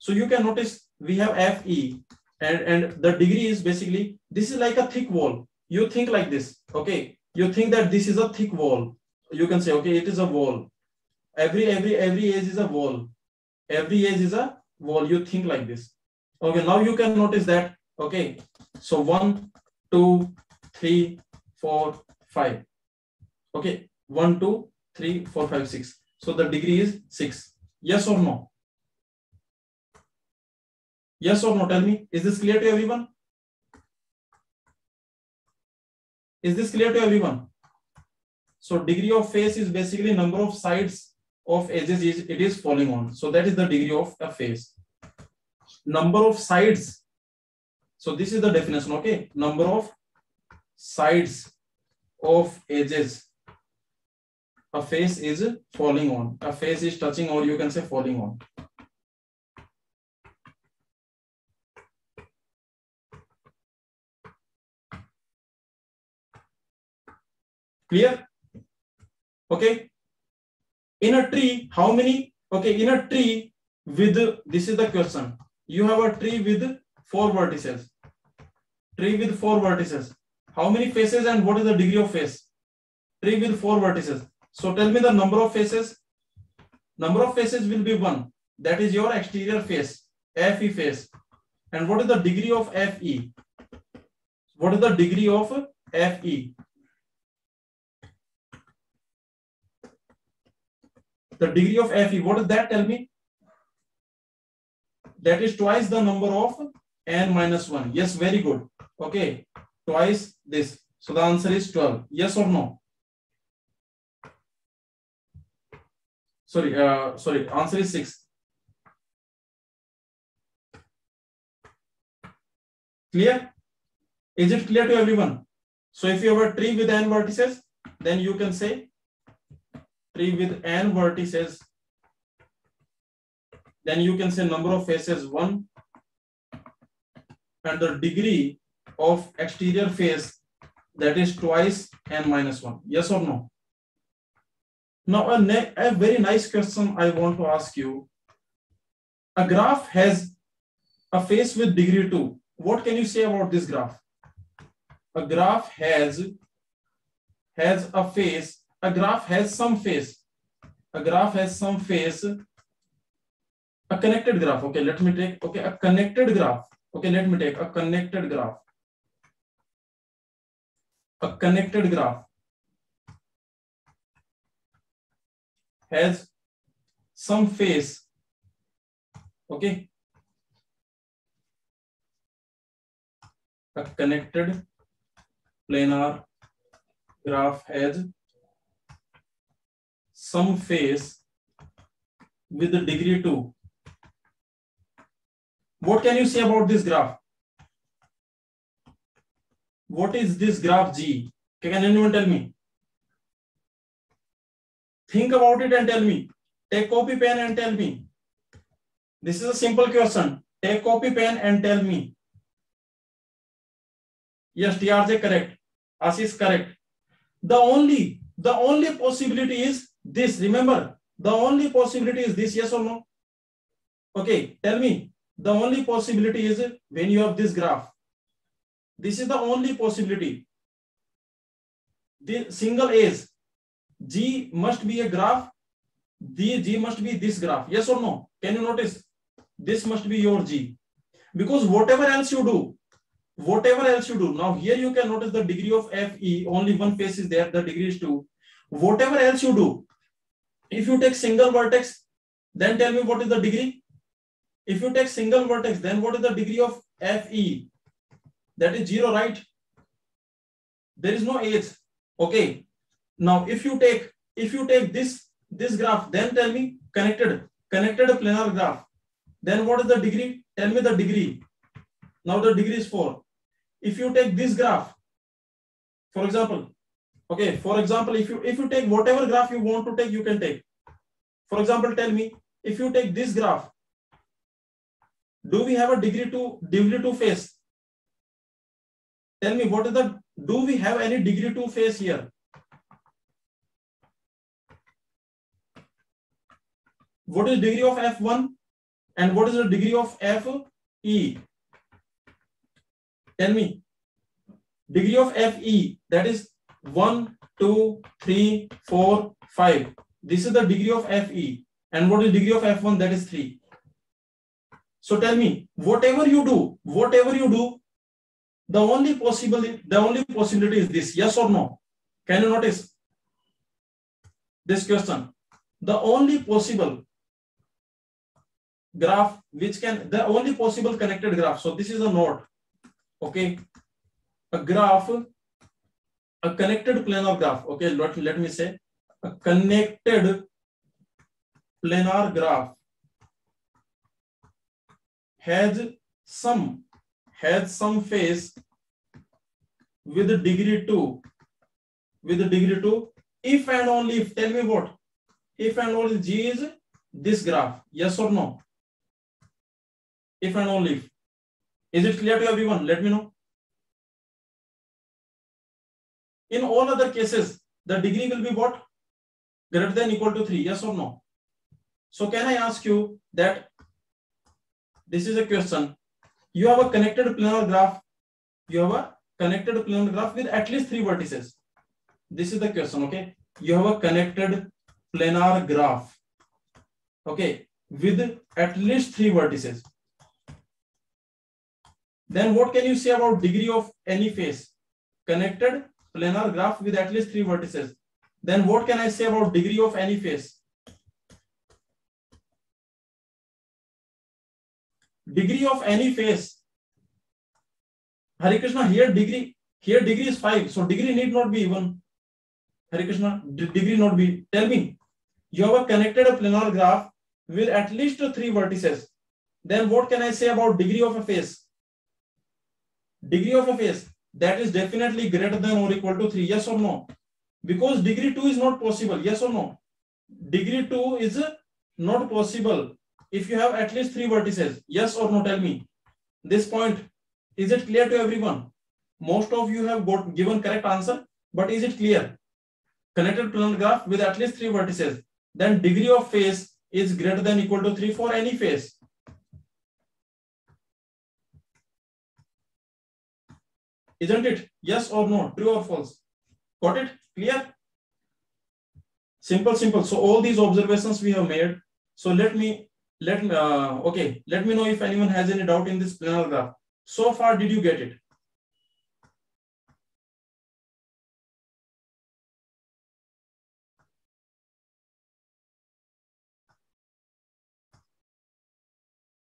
So you can notice we have FE and the degree is basically, this is like a thick wall. You think like this, okay? You think that this is a thick wall. You can say, okay, it is a wall. Every edge is a wall. Every edge is a wall. You think like this. Okay, now you can notice that, okay, so 1, 2, 3, 4, 5. Okay, 1, 2, 3, 4, 5, 6. So the degree is 6. Yes or no? Yes or no? Tell me, is this clear to everyone? Is this clear to everyone? So degree of face is basically number of sides of edges it is falling on. So that is the degree of a face. Number of sides. So this is the definition, okay? Number of sides of edges a face is falling on. A face is touching, or you can say falling on. Clear? Okay, In a tree, how many? Okay, in a tree with, this is the question. You have a tree with 4 vertices. Tree with 4 vertices. How many faces and what is the degree of face? Tree with 4 vertices. So tell me the number of faces. Number of faces will be 1. That is your exterior face, FE face. And what is the degree of FE? What is the degree of FE? The degree of FE, what is that? Tell me. That is twice the number of n-1. Yes, very good. Okay, twice this. So the answer is 12. Yes or no? Sorry, answer is 6. Clear? Is it clear to everyone? So if you have a tree with n vertices, then you can say tree with n vertices. Then you can say number of faces 1 and the degree of exterior face, that is twice n-1. Yes or no? Now a very nice question I want to ask you. A graph has a face with degree 2. What can you say about this graph? A graph has a face. A graph has some face. A graph has some face. A connected graph. Okay, let me take. Okay, a connected graph. Okay, let me take a connected graph. A connected graph has some face. Okay. A connected planar graph has some face with the degree 2. What can you say about this graph? What is this graph G? Can anyone tell me? Think about it and tell me. Take copy pen and tell me. This is a simple question. Take copy pen and tell me. Yes, TRJ correct. Ashish correct. The only possibility is this. Remember, the only possibility is this. Yes or no? Okay, tell me. The only possibility is when you have this graph. This is the only possibility. The single A's. G must be a graph. The G must be this graph. Yes or no? Can you notice? This must be your G. Because whatever else you do, now here you can notice the degree of FE, only one face is there, the degree is 2. Whatever else you do, if you take single vertex, then tell me what is the degree. If you take single vertex, then what is the degree of FE? That is 0, right? There is no H. Okay. Now, if you take this graph, then tell me connected planar graph. Then what is the degree? Tell me the degree. Now the degree is 4. If you take this graph, for example, okay, if you take whatever graph you want to take, you can take. For example, tell me, if you take this graph, do we have a degree 2 face? Tell me, do we have any degree 2 face here? What is degree of F1 and what is the degree of FE? Tell me, degree of FE, that is 1, 2, 3, 4, 5. This is the degree of FE. And what is degree of F1? That is 3. So tell me, whatever you do, the only possibility is this. Yes or no? Can you notice this question? The only possible connected graph. So this is a node. Okay, a connected planar graph. Okay, let me say a connected planar graph has some face with a degree 2. If and only if, tell me what? If and only G is this graph. Yes or no? If and only if. Is it clear to everyone? Let me know. In all other cases, the degree will be what? greater than or equal to 3, yes or no? So can I ask you that this is a question. You have a connected planar graph. You have a connected planar graph with at least 3 vertices. This is the question, okay? You have a connected planar graph, okay, with at least 3 vertices. Then what can you say about degree of any face? Connected planar graph with at least 3 vertices. Then what can I say about degree of any face? Degree of any face. Hare Krishna, here degree is 5. So degree need not be even. Hare Krishna, degree not be. Tell me, you have a connected a planar graph with at least 3 vertices. Then what can I say about degree of a face? Degree of a face, that is definitely greater than or equal to 3, yes or no? Because degree 2 is not possible, yes or no? Degree 2 is not possible if you have at least 3 vertices, yes or no? Tell me this point. Is it clear to everyone? Most of you have given correct answer, but is it clear? Connected planar graph with at least 3 vertices, then degree of face is greater than or equal to 3 for any face. Isn't it? Yes or no? True or false? Got it? Clear? Simple, simple. So all these observations we have made. So let me know if anyone has any doubt in this planar graph. So far, did you get it?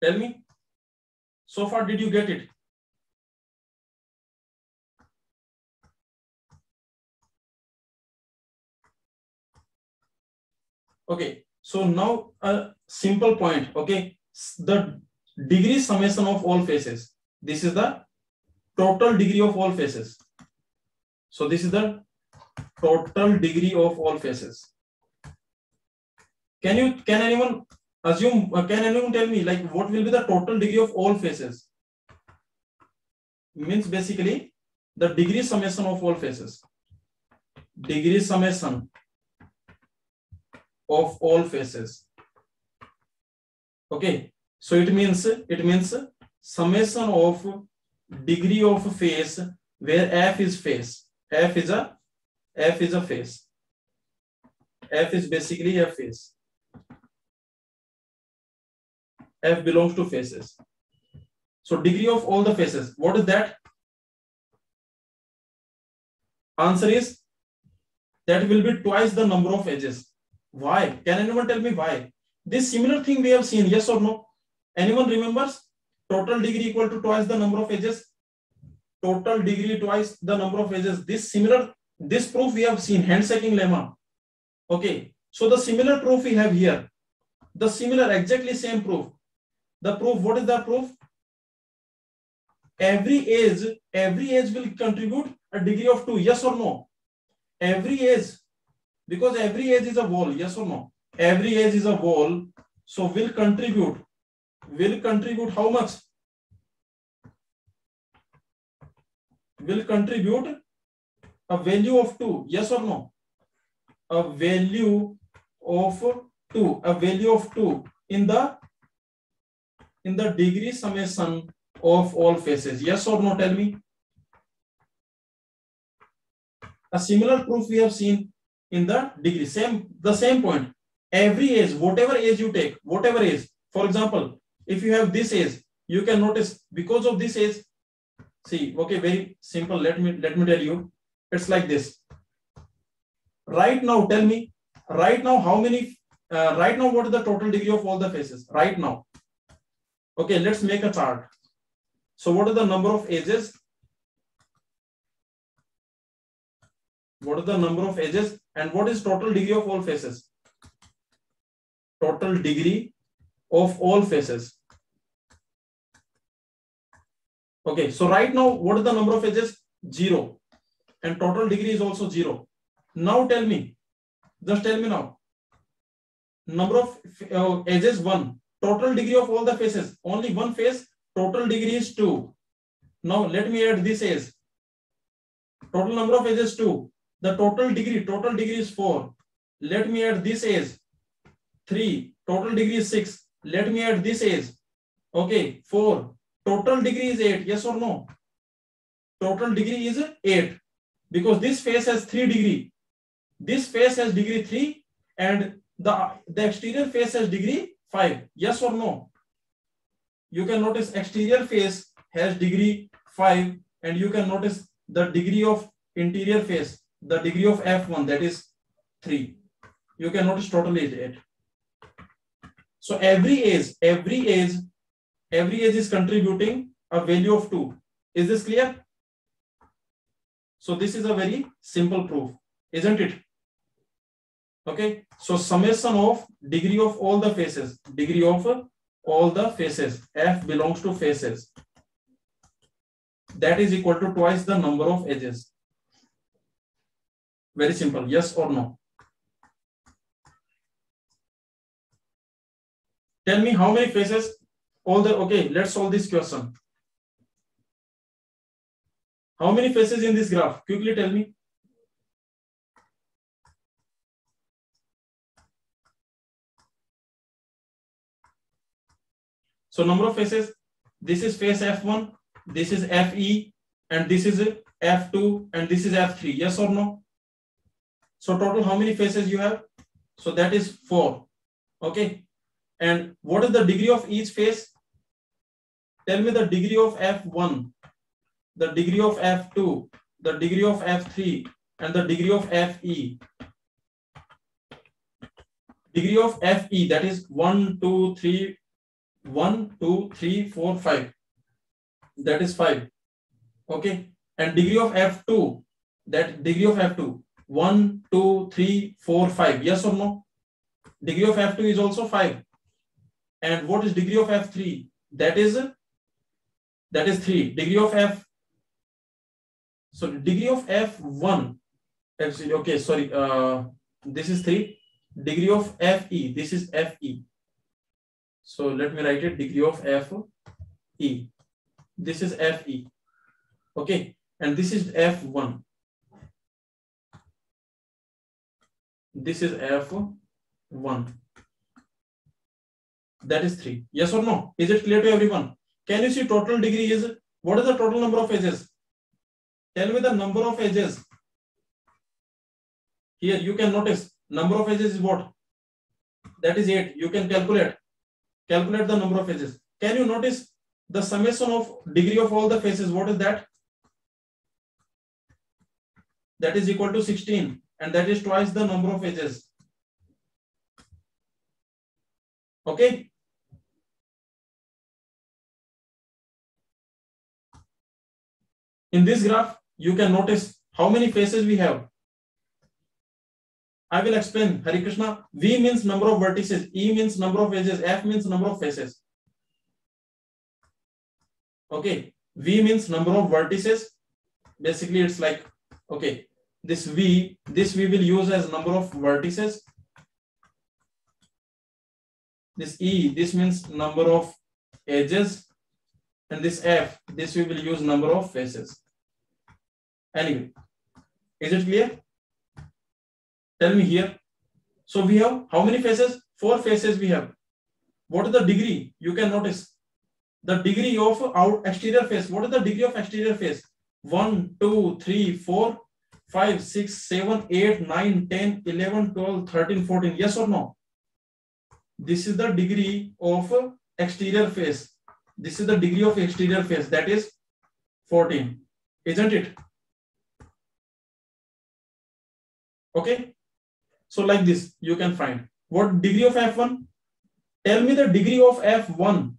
Tell me. So far, did you get it? Okay, so now a simple point, okay, the degree summation of all faces. This is the total degree of all faces. So this is the total degree of all faces. Can anyone tell me, like, what will be the total degree of all faces? Means basically the degree summation of all faces. Degree summation of all faces. Okay, so it means summation of degree of face where f is face. F is a face. F is basically a face. F belongs to faces. So degree of all the faces. What is that? Answer is that will be twice the number of edges. Why? Can anyone tell me why? This similar thing we have seen, yes or no? Anyone remembers? Total degree equal to twice the number of edges. Total degree twice the number of edges. This proof we have seen, handshaking lemma. Okay, so the similar proof we have here. The similar, exactly same proof. The proof, what is the proof? Every edge will contribute a degree of 2, yes or no? Every edge. Because every edge is a wall, yes or no? Every edge is a wall, so will contribute how much? Will contribute a value of 2, yes or no? A value of 2, a value of 2 in the degree summation of all faces, yes or no? Tell me. A similar proof we have seen. In the degree, the same point. Every edge, whatever edge you take, whatever edge. For example, if you have this edge, you can notice because of this edge. See, okay, very simple. Let me tell you, it's like this. Right now, tell me. Right now, how many? Right now, what is the total degree of all the faces? Right now. Okay, let's make a chart. So, what is the number of edges? What is the number of edges and what is total degree of all faces? Total degree of all faces. Okay, so right now, what is the number of edges? 0. And total degree is also 0. Now tell me, just tell me now. Number of edges 1. Total degree of all the faces. Only one face, total degree is 2. Now let me add this edge. Total number of edges 2. The total degree is 4. Let me at this edge 3, total degree is 6. Let me at this edge, okay, 4, total degree is 8. Yes or no? Total degree is 8 because this face has 3 degree. This face has degree 3 and the exterior face has degree 5. Yes or no? You can notice exterior face has degree 5 and you can notice the degree of interior face, the degree of F1, that is 3. You can notice total is 8. So every edge is contributing a value of 2. Is this clear? So this is a very simple proof, isn't it? Okay. So summation of degree of all the faces, degree of all the faces, F belongs to faces, that is equal to twice the number of edges. Very simple. Yes or no? Tell me how many faces all the, okay, let's solve this question. How many faces in this graph? Quickly tell me. So number of faces, this is face F1, this is FE, and this is F2, and this is F3. Yes or no? So total how many faces you have? So that is 4. Okay. And what is the degree of each face? Tell me the degree of F1, the degree of F2, the degree of F3, and the degree of FE. Degree of FE, that is 1, 2, 3, 4, 5. That is 5. Okay. And degree of F2, that degree of F2, 1, 2, 3, 4, 5. Yes or no? Degree of F2 is also 5. And what is degree of F3? That is 3. Degree of F. So degree of F1. Okay, sorry. This is 3. Degree of FE. This is FE. So let me write it. Degree of FE. This is FE. Okay. And this is F1. This is F1. That is 3. Yes or no? Is it clear to everyone? Can you see total degree is, what is the total number of edges? Tell me the number of edges. Here you can notice number of edges is what? That is 8. You can calculate. Calculate the number of edges. Can you notice the summation of degree of all the faces? What is that? That is equal to 16 and that is twice the number of edges. Okay. In this graph, you can notice how many faces we have. I will explain. Hare Krishna. V means number of vertices, E means number of edges, F means number of faces. Okay. V means number of vertices. Basically, it's like, okay, this V will use as number of vertices. This E, this means number of edges, and this F, this we will use number of faces. Anyway, is it clear? Tell me here. So we have how many faces? 4 faces we have. What is the degree? You can notice the degree of our exterior face. What is the degree of exterior face? 1, 2, 3, 4, 5, 6, 7, 8, 9, 10, 11, 12, 13, 14. Yes or no? This is the degree of exterior face. This is the degree of exterior face. That is 14. Isn't it? Okay. So like this, you can find. What degree of F1? Tell me the degree of F1.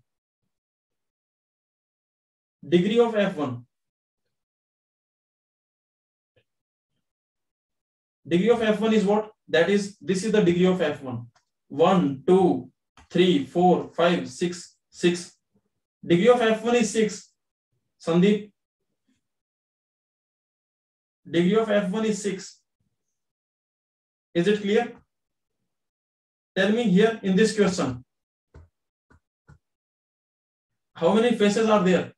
Degree of F1. Degree of F1 is what? That is, this is the degree of F1. 1, 2, 3, 4, 5, 6, 6. Degree of F1 is 6. Sandeep. Degree of F1 is 6. Is it clear? Tell me here in this question. How many faces are there?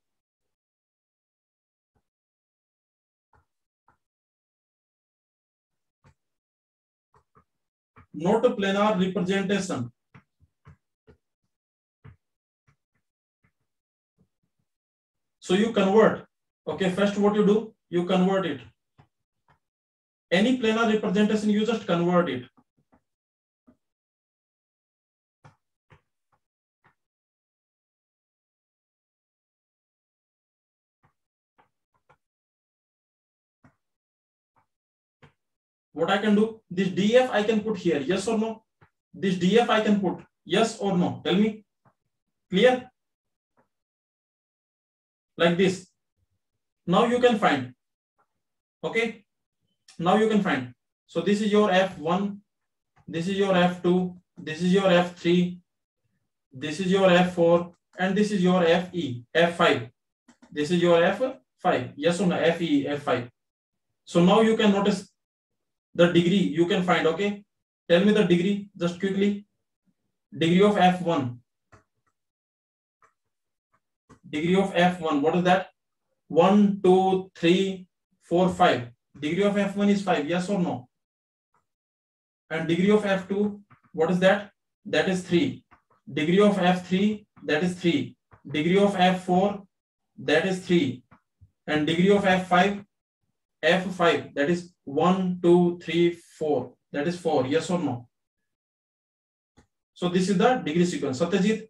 not planar representation. So you convert. Okay, first what you do, you convert it. Any planar representation, you just convert it. What I can do, this df I can put here, yes or no? This df I can put, yes or no? Tell me, clear? Like this. Now you can find, okay? Now you can find. So this is your f1, this is your f2, this is your f3, this is your f4, and this is your f5. This is your f5, yes or no? f5. So now you can notice the degree you can find, okay? Tell me the degree, just quickly. Degree of f1. Degree of f1, what is that? 1, 2, 3, 4, 5. Degree of f1 is 5, yes or no? And degree of f2, what is that? That is 3. Degree of f3, that is 3. Degree of f4, that is 3. And degree of f5, f5, that is 1, 2, 3, 4. That is 4, yes or no? So this is the degree sequence. Satyajit,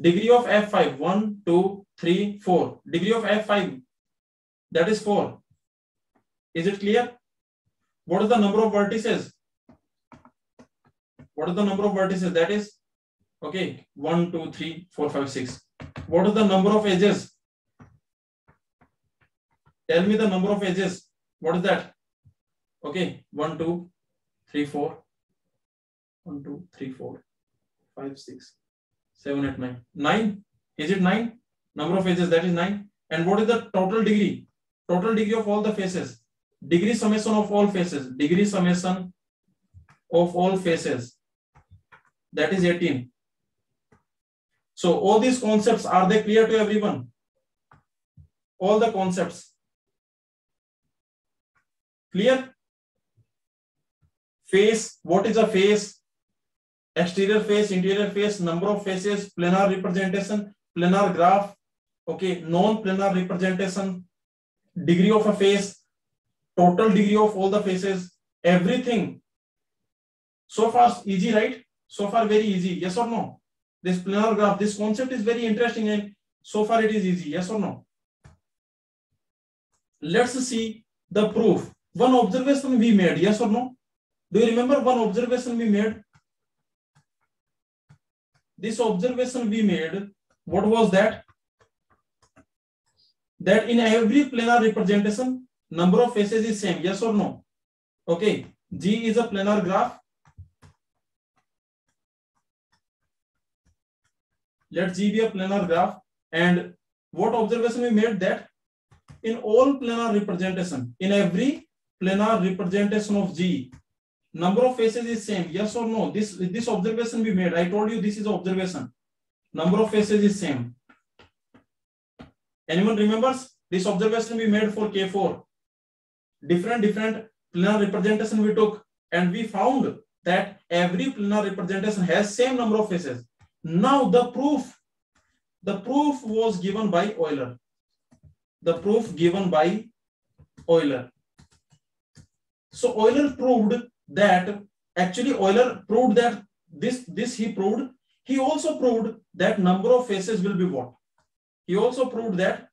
degree of f5, 1, 2, 3, 4. Degree of f5, that is 4. Is it clear? What is the number of vertices? What is the number of vertices? That is, okay, 1, 2, 3, 4, 5, 6. What is the number of edges? Tell me the number of edges. What is that? Okay, 1, 2, 3, 4, 1, 2, 3, 4, 5, 6, 7, 8, 9. 9? Is it 9? Number of edges, that is 9. And what is the total degree? Total degree of all the faces. Degree summation of all faces. Degree summation of all faces. That is 18. So all these concepts, are they clear to everyone? All the concepts. Clear? Face, what is a face? Exterior face, interior face, number of faces, planar representation, planar graph, okay, non-planar representation, degree of a face, total degree of all the faces, everything. So far easy, right? So far very easy, yes or no? This planar graph, this concept is very interesting and so far it is easy, yes or no? Let's see the proof. One observation we made, yes or no? Do you remember one observation we made? This observation we made, what was that? That in every planar representation, number of faces is same, yes or no? Okay, G is a planar graph. Let G be a planar graph. And what observation we made? That in all planar representation, in every planar representation of G, number of faces is same, yes or no? This observation we made, I told you this is observation. Number of faces is same. Anyone remembers? This observation we made for K4. Different planar representation we took and we found that every planar representation has same number of faces. Now the proof was given by Euler. The proof given by Euler. So Euler proved that, actually Euler proved that this he proved. He also proved that number of faces will be what? He also proved that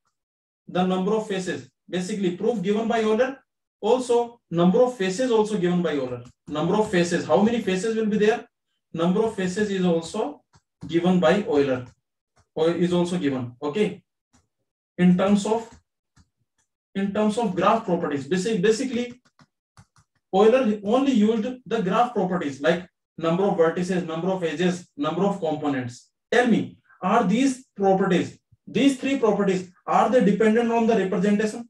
the number of faces, basically proof given by Euler, also number of faces also given by Euler. Number of faces, how many faces will be there? Number of faces is also given by Euler, or is also given, okay? In terms of graph properties, basically Euler only used the graph properties like number of vertices, number of edges, number of components. Tell me, are these properties, these three properties, are they dependent on the representation?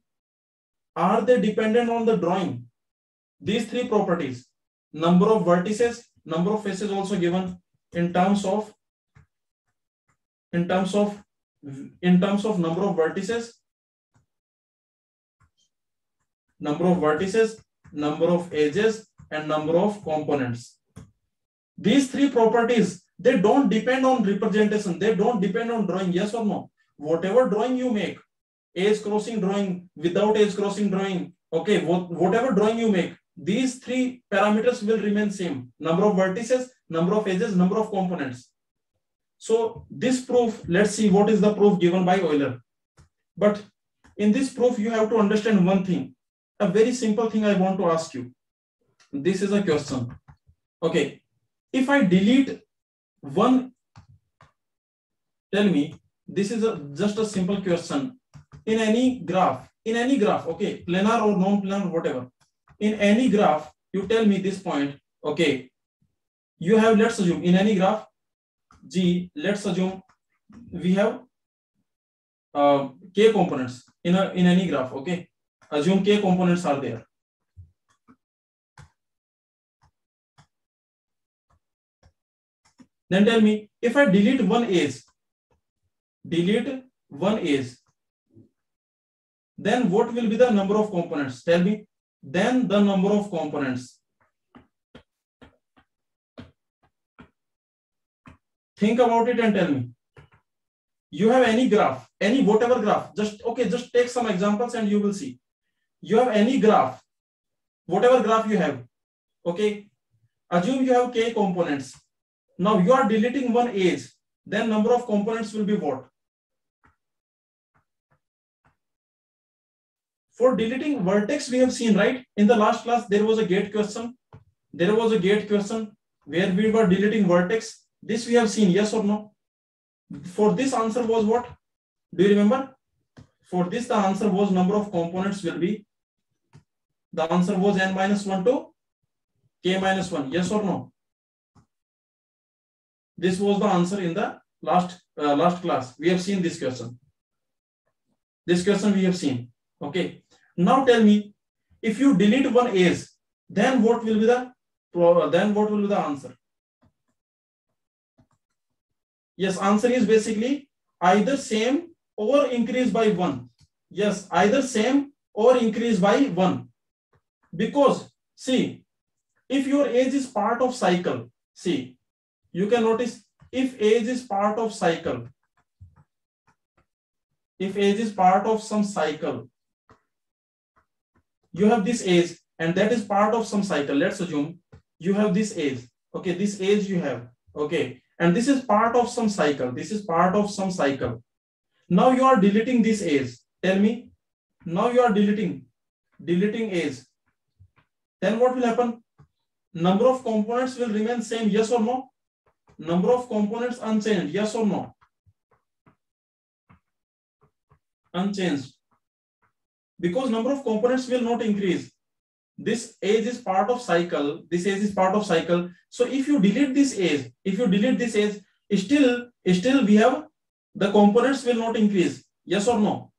Are they dependent on the drawing? These three properties, number of vertices, number of faces also given in terms of number of vertices, number of edges, and number of components. These three properties, they don't depend on representation. They don't depend on drawing, yes or no. Whatever drawing you make, edge crossing drawing, without edge crossing drawing, okay, whatever drawing you make, these three parameters will remain same. Number of vertices, number of edges, number of components. So this proof, let's see what is the proof given by Euler. But in this proof, you have to understand one thing, a very simple thing I want to ask you. This is a question. Okay, if I delete one, tell me, this is just a simple question. In any graph, okay, planar or non-planar, whatever. In any graph, you tell me this point, okay, you have, let's assume in any graph, G, let's assume we have K components in any graph, okay, assume K components are there. Then tell me, if I delete one edge, then what will be the number of components? Tell me. Then the number of components. Think about it and tell me. You have any graph, any whatever graph, just okay, just take some examples and you will see. You have any graph, whatever graph you have, okay. Assume you have K components. Now you are deleting one edge, then number of components will be what? For deleting vertex, we have seen, right? In the last class, there was a GATE question. There was a GATE question where we were deleting vertex. This we have seen, yes or no? For this answer was what? Do you remember? For this, the answer was number of components will be, the answer was n minus 1 to k minus 1, yes or no? This was the answer in the last class. We have seen this question. This question we have seen. Okay, now tell me, if you delete one edge, then what will be the answer? Yes, answer is basically either same or increase by one. Yes, either same or increase by one. Because see, if your edge is part of cycle, see, you can notice if edge is part of cycle, if edge is part of some cycle. You have this edge and that is part of some cycle. Let's assume you have this edge. Okay, this edge you have. Okay, and this is part of some cycle. This is part of some cycle. Now you are deleting this edge. Tell me, now you are deleting edge. Then what will happen? Number of components will remain same, yes or no? Number of components unchanged, yes or no? Unchanged. Because number of components will not increase. This edge is part of cycle. This edge is part of cycle. So if you delete this edge, still we have the components will not increase. Yes or no?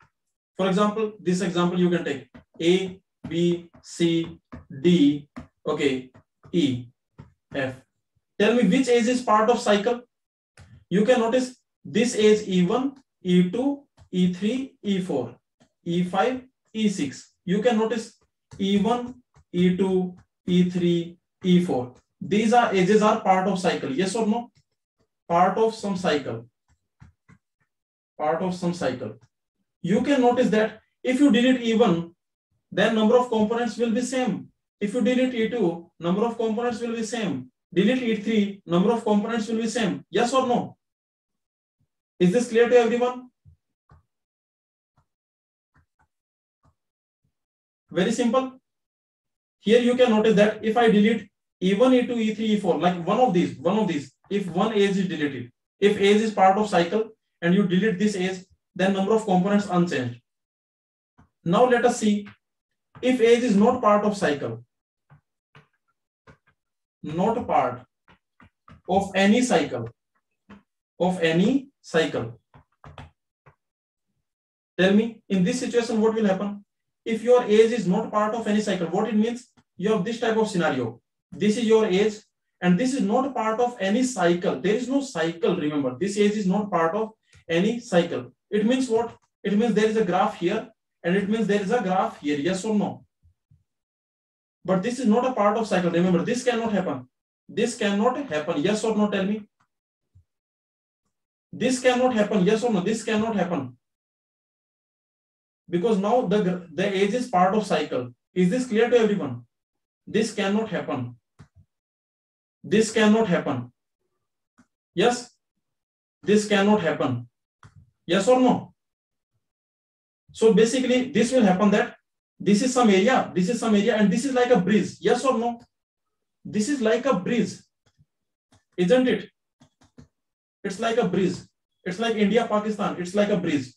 For example, this example you can take A, B, C, D, okay, E, F. Tell me which edge is part of cycle. You can notice this edge E1, E2, E3, E4, E5, E6. You can notice E1, E2, E3, E4. These are edges are part of cycle. Yes or no? Part of some cycle. Part of some cycle. You can notice that if you delete E1, then number of components will be same. If you delete E2, number of components will be same. Delete E3, number of components will be same. Yes or no? Is this clear to everyone? Very simple. Here you can notice that if I delete E1, E2, E3, E4, like one of these, if one edge is deleted, if edge is part of cycle and you delete this edge, then number of components unchanged. Now let us see if edge is not part of cycle, not part of any cycle, Tell me, in this situation, what will happen? If your edge is not part of any cycle, what it means? You have this type of scenario. This is your edge and this is not part of any cycle. There is no cycle, remember. This edge is not part of any cycle. It means what? It means there is a graph here and it means there is a graph here, yes or no? But this is not a part of cycle. Remember, this cannot happen. This cannot happen. Yes or no? Tell me. This cannot happen. Yes or no? This cannot happen. Because now the edge is part of cycle. Is this clear to everyone? This cannot happen. This cannot happen. Yes. This cannot happen. Yes or no? So basically, this will happen that this is some area, this is some area, and this is like a breeze. Yes or no? This is like a breeze, isn't it? It's like a breeze. It's like India, Pakistan. It's like a breeze.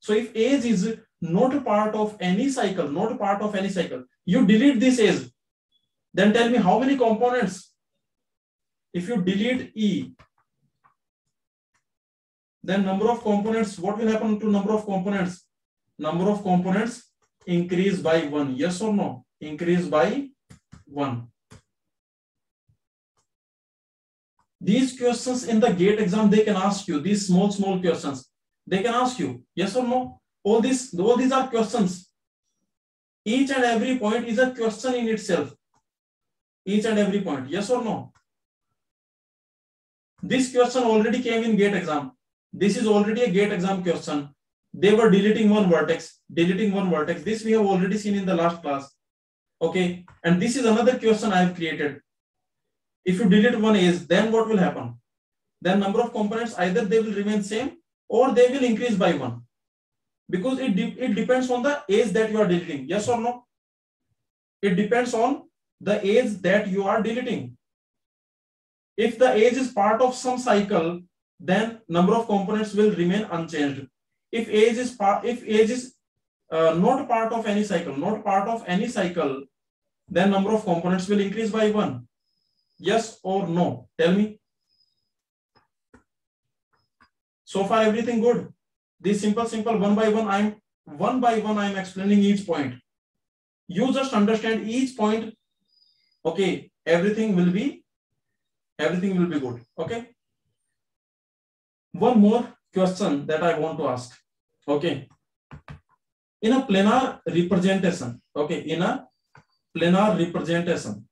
So if edge is not part of any cycle, not part of any cycle, you delete this edge. Then tell me how many components. If you delete E, then number of components. What will happen to number of components? Number of components increase by 1. Yes or no? Increase by 1. These questions in the GATE exam, they can ask you these small questions. They can ask you yes or no. All these are questions. Each and every point is a question in itself. Each and every point. Yes or no? This question already came in GATE exam. This is already a GATE exam question. They were deleting one vertex, deleting one vertex. This we have already seen in the last class. Okay, and this is another question I have created. If you delete one edge, then what will happen? Then number of components, either they will remain same or they will increase by 1, because it depends on the edge that you are deleting. Yes or no? It depends on the edge that you are deleting. If the edge is part of some cycle, then number of components will remain unchanged. If edge is not part of any cycle, not part of any cycle, then number of components will increase by 1. Yes or no? Tell me. So far everything good. This simple one by one I'm explaining each point. You just understand each point. Okay, everything will be good. Okay. One more question that I want to ask. Okay. In a planar representation. Okay. In a planar representation,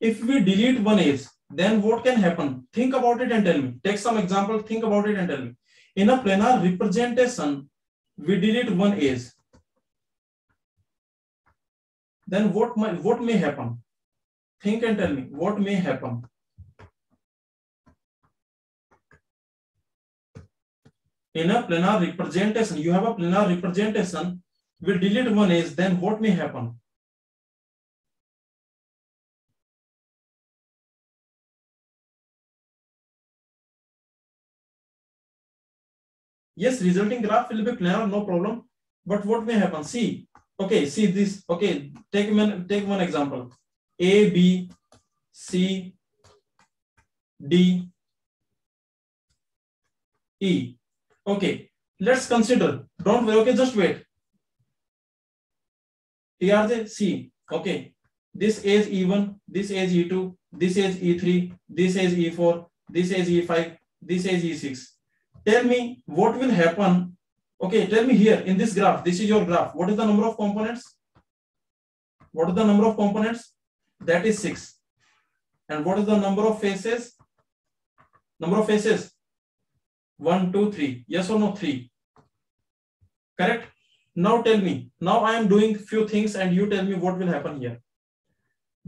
if we delete one edge, then what can happen? Think about it and tell me. Take some example. Think about it and tell me. In a planar representation, we delete one edge. Then what may happen? Think and tell me. What may happen? In a planar representation, you have a planar representation. We delete one edge. Then what may happen? Yes, resulting graph will be planar, no problem. But what may happen? See, okay, see this. Okay, take one example. A, B, C, D, E. Okay, let's consider. Don't worry. Okay, just wait. Here are the C. Okay, this is E1, this is E2, this is E3, this is E4, this is E5, this is E6. Tell me what will happen. Okay, tell me here in this graph. This is your graph. What is the number of components? What is the number of components? That is 6. And what is the number of faces? Number of faces. 1, 2, 3. Yes or no? 3. Correct. Now tell me. Now I am doing few things, and you tell me what will happen here.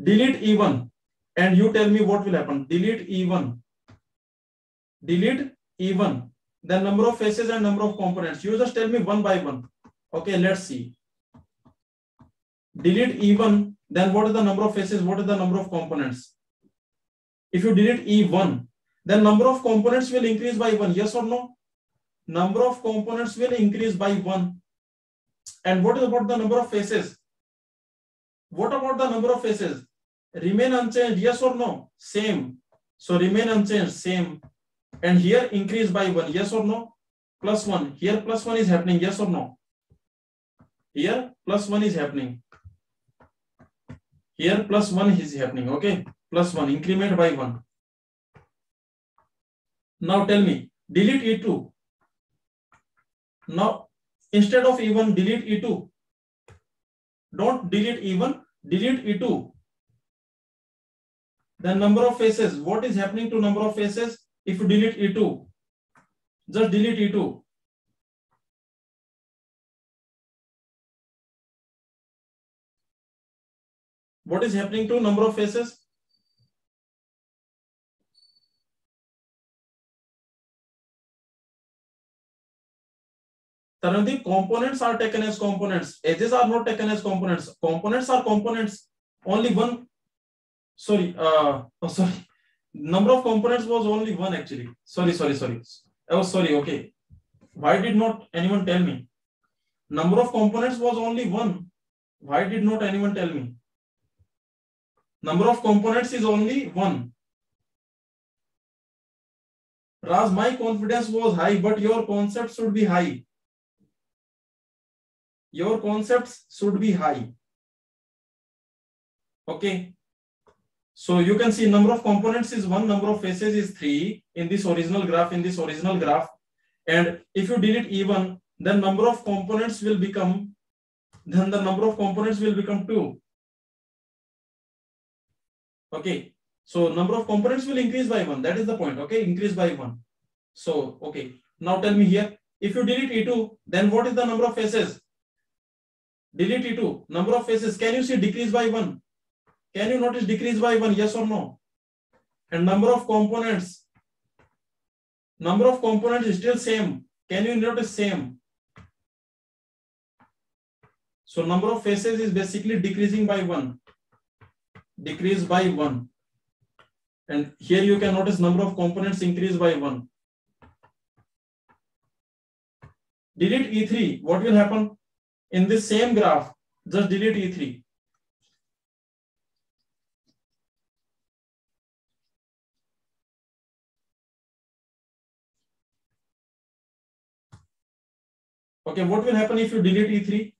Delete E1, and you tell me what will happen. Delete E1. Delete E1. The number of faces and number of components. You just tell me one by one. Okay, let's see. Delete E1. Then what is the number of faces? What is the number of components? If you delete E1. Then number of components will increase by 1. Yes or no? Number of components will increase by 1. And what about the number of faces? What about the number of faces? Remain unchanged. Yes or no? Same. So remain unchanged. Same. And here increase by 1. Yes or no? Plus 1. Here plus 1 is happening. Yes or no? Here plus 1 is happening. Here plus 1 is happening. Okay. Plus 1. Increment by 1. Now tell me, delete E2. Now, instead of E1, delete E2. Don't delete E1, delete E2. Then number of faces. What is happening to number of faces if you delete E2? Just delete E2. What is happening to number of faces? Currently, components are taken as components. Edges are not taken as components. Components are components. Only one. Sorry. Sorry. Number of components was only one actually. Sorry. I was sorry. Okay. Why did not anyone tell me? Number of components was only one. Why did not anyone tell me? Number of components is only one. Raj, my confidence was high, but your concept should be high. Your concepts should be high. Okay. So you can see number of components is one, number of faces is three in this original graph, And if you delete E1, then number of components will become, two. Okay. So number of components will increase by one. That is the point. Okay. Increase by one. So, okay. Now tell me here, if you delete E2, then what is the number of faces? Delete E2, number of faces, can you see decrease by 1? Can you notice decrease by 1, yes or no? And number of components is still same. Can you notice same? So number of faces is basically decreasing by 1. Decrease by 1. And here you can notice number of components increase by 1. Delete E3, what will happen? In this same graph, just delete E3. Okay, what will happen if you delete E3?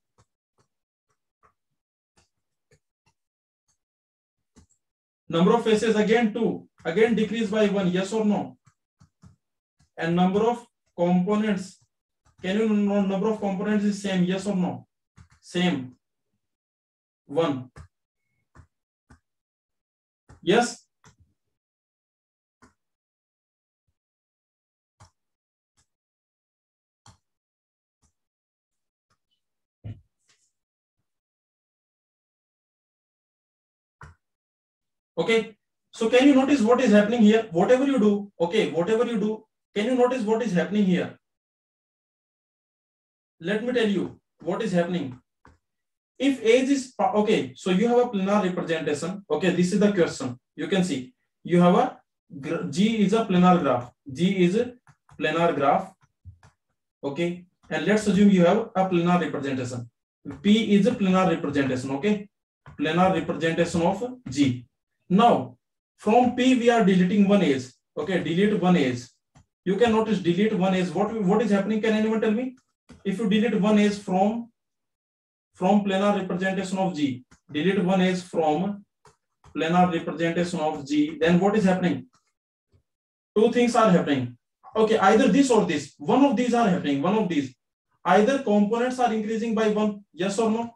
Number of faces again 2, again decrease by 1, yes or no? And number of components. Can you know number of components is same, yes or no? Same. 1. Yes? Okay. So can you notice what is happening here? Whatever you do, okay, whatever you do, can you notice what is happening here? Let me tell you what is happening. If edge is, okay, so you have a planar representation. Okay, this is the question. You can see you have a, G is a planar graph. G is a planar graph. Okay, and let's assume you have a planar representation. P is a planar representation. Okay, planar representation of G. Now, from P we are deleting one edge. Okay, delete one edge. You can notice delete one edge. What is happening? Can anyone tell me? If you delete one edge from planar representation of G, delete one edge from planar representation of G, then what is happening? Two things are happening. Okay, either this or this. One of these are happening, one of these. Either components are increasing by 1, yes or no?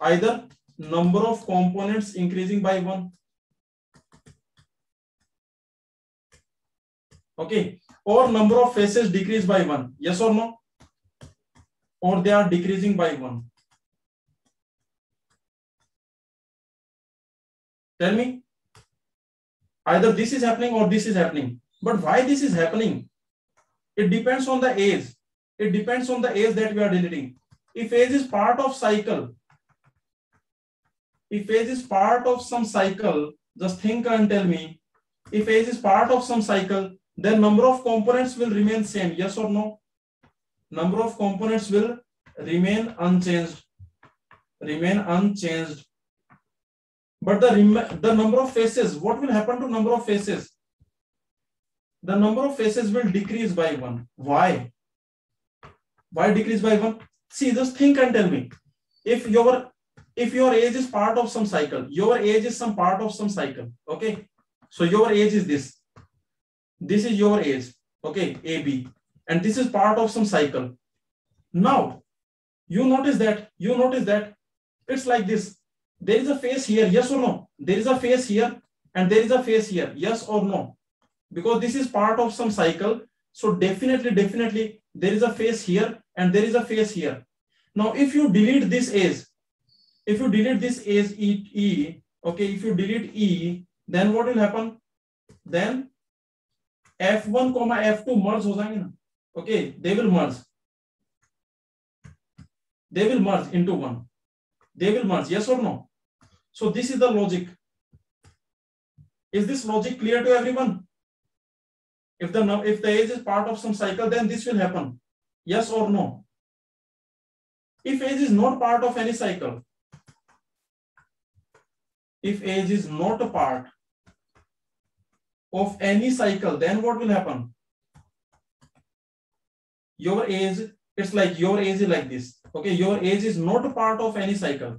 Either number of components increasing by 1. Okay, or number of faces decrease by 1, yes or no? Or they are decreasing by 1. Tell me, either this is happening or this is happening. But why this is happening? It depends on the edge. It depends on the edge that we are deleting. If edge is part of cycle, if edge is part of some cycle, just think and tell me, if edge is part of some cycle, then number of components will remain same, yes or no? Number of components will remain unchanged, But the number of faces, what will happen to number of faces? The number of faces will decrease by 1. Why? Why decrease by 1? See, just think and tell me. If your edge is part of some cycle, your edge is some part of some cycle. Okay. So your edge is this. This is your edge. Okay, AB. And this is part of some cycle. Now, you notice that It's like this. There is a face here, yes or no? There is a face here and there is a face here, yes or no? Because this is part of some cycle. So definitely, there is a face here and there is a face here. Now, if you delete this edge, if you delete E, then what will happen? Then F1, F2 merge ho jayenge na. Okay, they will merge. They will merge into one. They will merge, yes or no? So this is the logic. Is this logic clear to everyone? If the edge is part of some cycle, then this will happen. Yes or no? If edge is not part of any cycle, if edge is not a part of any cycle, then what will happen? Your edge, it's like your edge is like this. Okay, your edge is not a part of any cycle.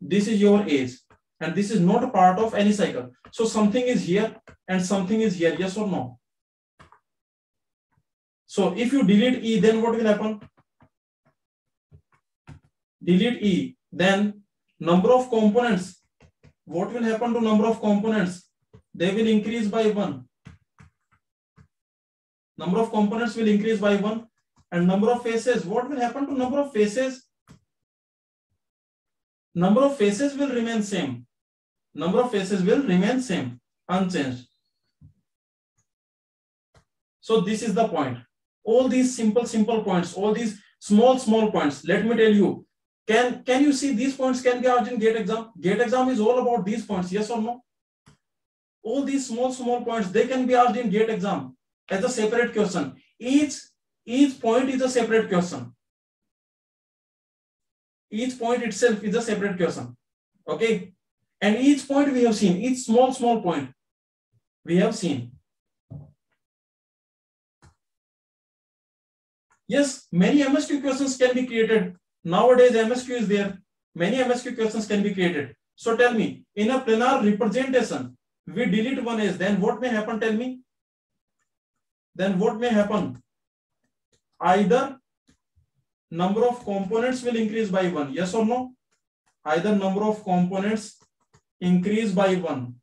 This is your edge, and this is not a part of any cycle. So something is here and something is here. Yes or no? So if you delete E, then what will happen? Delete E, then number of components. What will happen to number of components? They will increase by 1. Number of components will increase by 1. And number of faces, what will happen to number of faces? Number of faces will remain same. Number of faces will remain same, unchanged. So this is the point. All these simple points, all these small points. Let me tell you, can you see these points can be asked in GATE exam? GATE exam is all about these points, yes or no? All these small points, they can be asked in GATE exam as a separate question. Each point is a separate question. Each point itself is a separate question. Okay. And each point we have seen, each small point we have seen. Yes, many MSQ questions can be created. Nowadays, MSQ is there. Many MSQ questions can be created. So tell me, in a planar representation, we delete one edge, then what may happen? Tell me. Then what may happen? Either number of components will increase by 1. Yes or no? Either number of components increase by 1.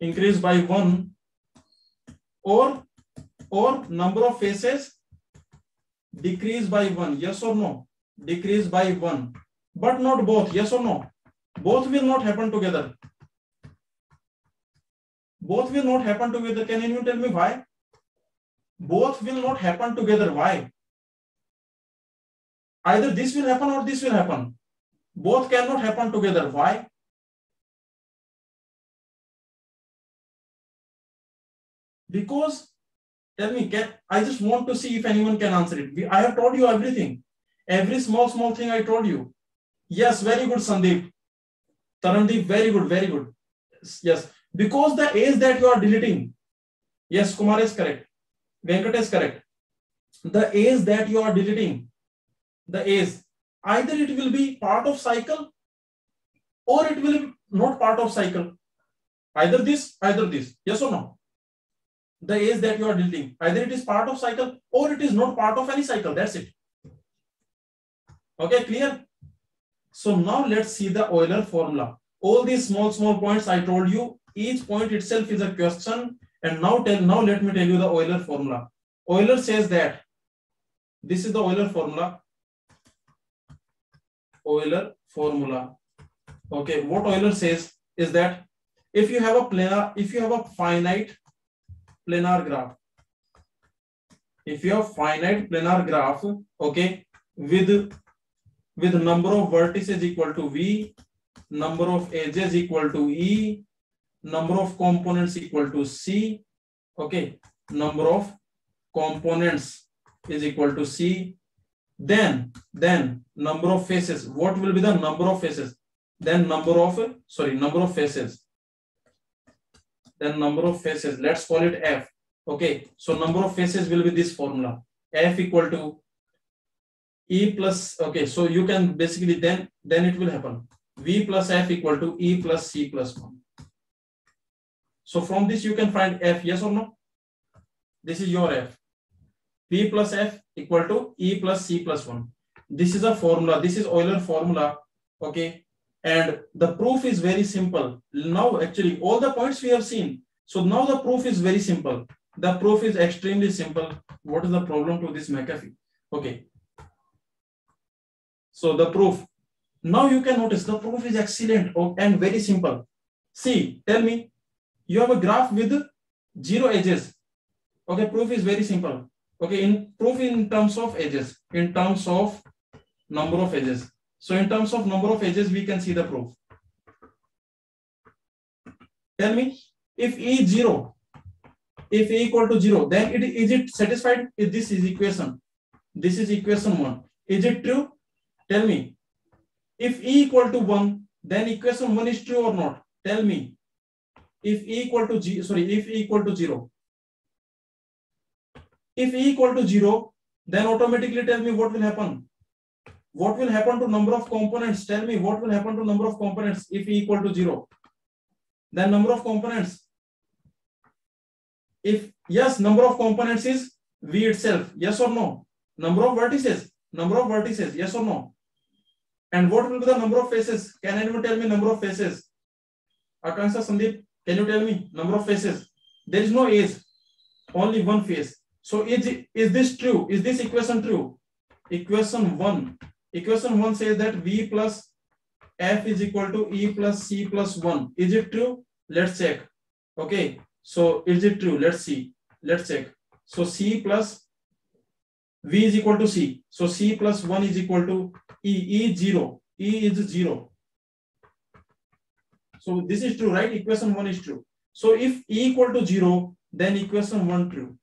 Increase by 1. Or number of faces decrease by 1. Yes or no? Decrease by 1. But not both. Yes or no? Both will not happen together. Both will not happen together. Can anyone tell me why? Both will not happen together. Why? Either this will happen or this will happen. Both cannot happen together. Why? Because, tell me, I just want to see if anyone can answer it. I have told you everything. Every small thing I told you. Yes, very good, Sandeep. Tarandeep, very good. Yes. Because the edge that you are deleting, yes, Kumar is correct. Venkat is correct. The edge that you are deleting, the edge, either it will be part of cycle or it will be not part of cycle. Either this, yes or no? The edge that you are deleting, either it is part of cycle or it is not part of any cycle. That's it. Okay, clear? So now let's see the Euler formula. All these small points I told you, each point itself is a question. And now let me tell you the Euler formula. Euler says that this is the Euler formula. Euler formula. Okay, what Euler says is that if you have a finite planar graph, okay, with number of vertices equal to V, number of edges equal to E, number of components equal to C, okay, number of components is equal to C, then number of faces, what will be the number of faces, then number of faces, let's call it F, okay, so number of faces will be this formula, F equal to E plus, okay, so you can basically, then it will happen, V plus F equal to E plus C plus 1. So from this you can find F, yes or no? This is your F. V plus F equal to E plus C plus 1. This is a formula. This is Euler formula Okay, and the proof is very simple. Now actually all the points we have seen. So now the proof is very simple. The proof is extremely simple. What is the problem to this McAfee? Okay. So the proof. Now you can notice the proof is excellent and very simple. See, tell me, you have a graph with 0 edges. Okay, proof is very simple. Okay, in proof in terms of edges, in terms of number of edges. So in terms of number of edges, we can see the proof. Tell me, if E is 0, if A equal to 0, then is it satisfied? If this is equation. This is equation 1. Is it true? Tell me. If E equal to 1, then equation 1 is true or not? Tell me. If E equal to if E equal to 0. If E equal to 0, then automatically tell me what will happen. What will happen to number of components? Tell me what will happen to number of components if E equal to 0. Then number of components. If yes, number of components is V itself. Yes or no? Number of vertices. Number of vertices. Yes or no? And what will be the number of faces? Can anyone tell me number of faces? Akansha, Sandeep, can you tell me number of faces? There is no edge, only one face. So is this true? Is this equation true? Equation 1. Equation 1 says that V plus F is equal to E plus C plus 1. Is it true? Let's check. Okay. So is it true? Let's see. Let's check. So C plus V is equal to C. So C plus 1 is equal to E. E is 0. E is 0. So this is true, right? Equation 1 is true. So if E equal to 0, then equation 1 true.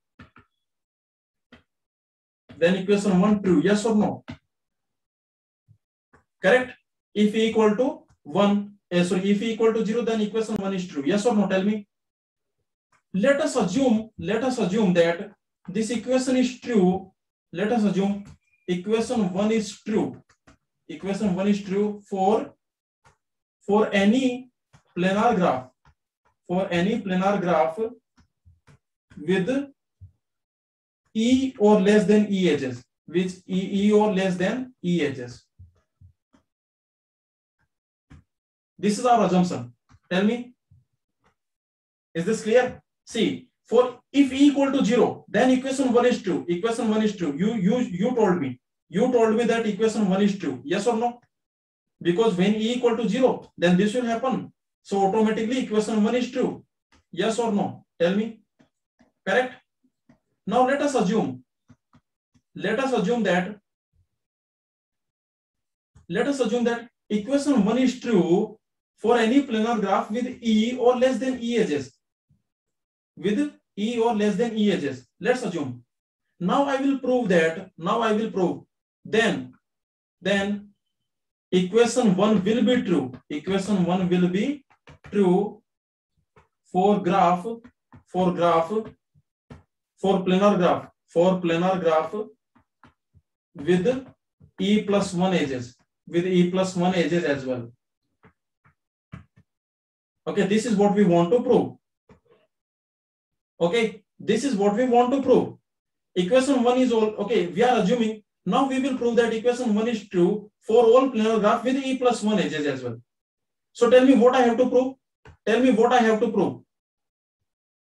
Then equation 1 true. Yes or no? Correct? If E equal to 1, if E equal to 0, then equation 1 is true. Yes or no? Tell me. Let us assume that this equation is true. Let us assume equation 1 is true. Equation 1 is true for any planar graph. For any planar graph with E or less than E edges, with E or less than E edges. This is our assumption. Tell me, is this clear? See, for if E equal to 0, then equation 1 is true. Equation 1 is true. You told me. You told me that equation 1 is true. Yes or no? Because when E equal to 0, then this will happen. So automatically equation 1 is true. Yes or no? Tell me. Correct? Now let us assume that equation 1 is true for any planar graph with E or less than E edges. With E or less than E edges. Let's assume. Now I will prove that. Then equation 1 will be true. Equation 1 will be true for planar graph with E plus 1 edges. With E plus 1 edges as well. Okay, this is what we want to prove. Okay, this is what we want to prove. Equation 1 is all. Okay, we are assuming. Now we will prove that equation 1 is true for all planar graph with E plus 1 edges as well. So tell me what I have to prove.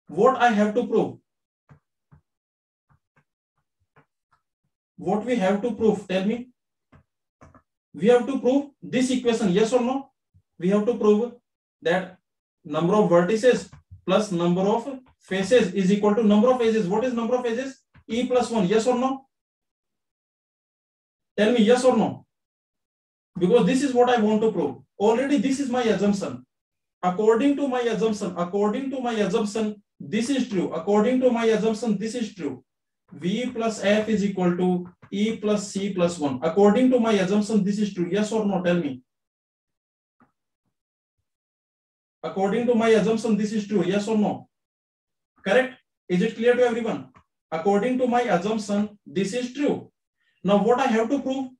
What we have to prove. Tell me. We have to prove this equation. Yes or no? We have to prove that number of vertices plus number of faces is equal to number of edges. What is number of edges? E plus 1. Yes or no? Tell me yes or no. Because this is what I want to prove. Already this is my assumption. According to my assumption, this is true. V plus F is equal to E plus C plus 1. According to my assumption, this is true. Yes or no? Tell me. According to my assumption, this is true. Yes or no? Correct? Is it clear to everyone? According to my assumption, this is true. Now, what I have to prove?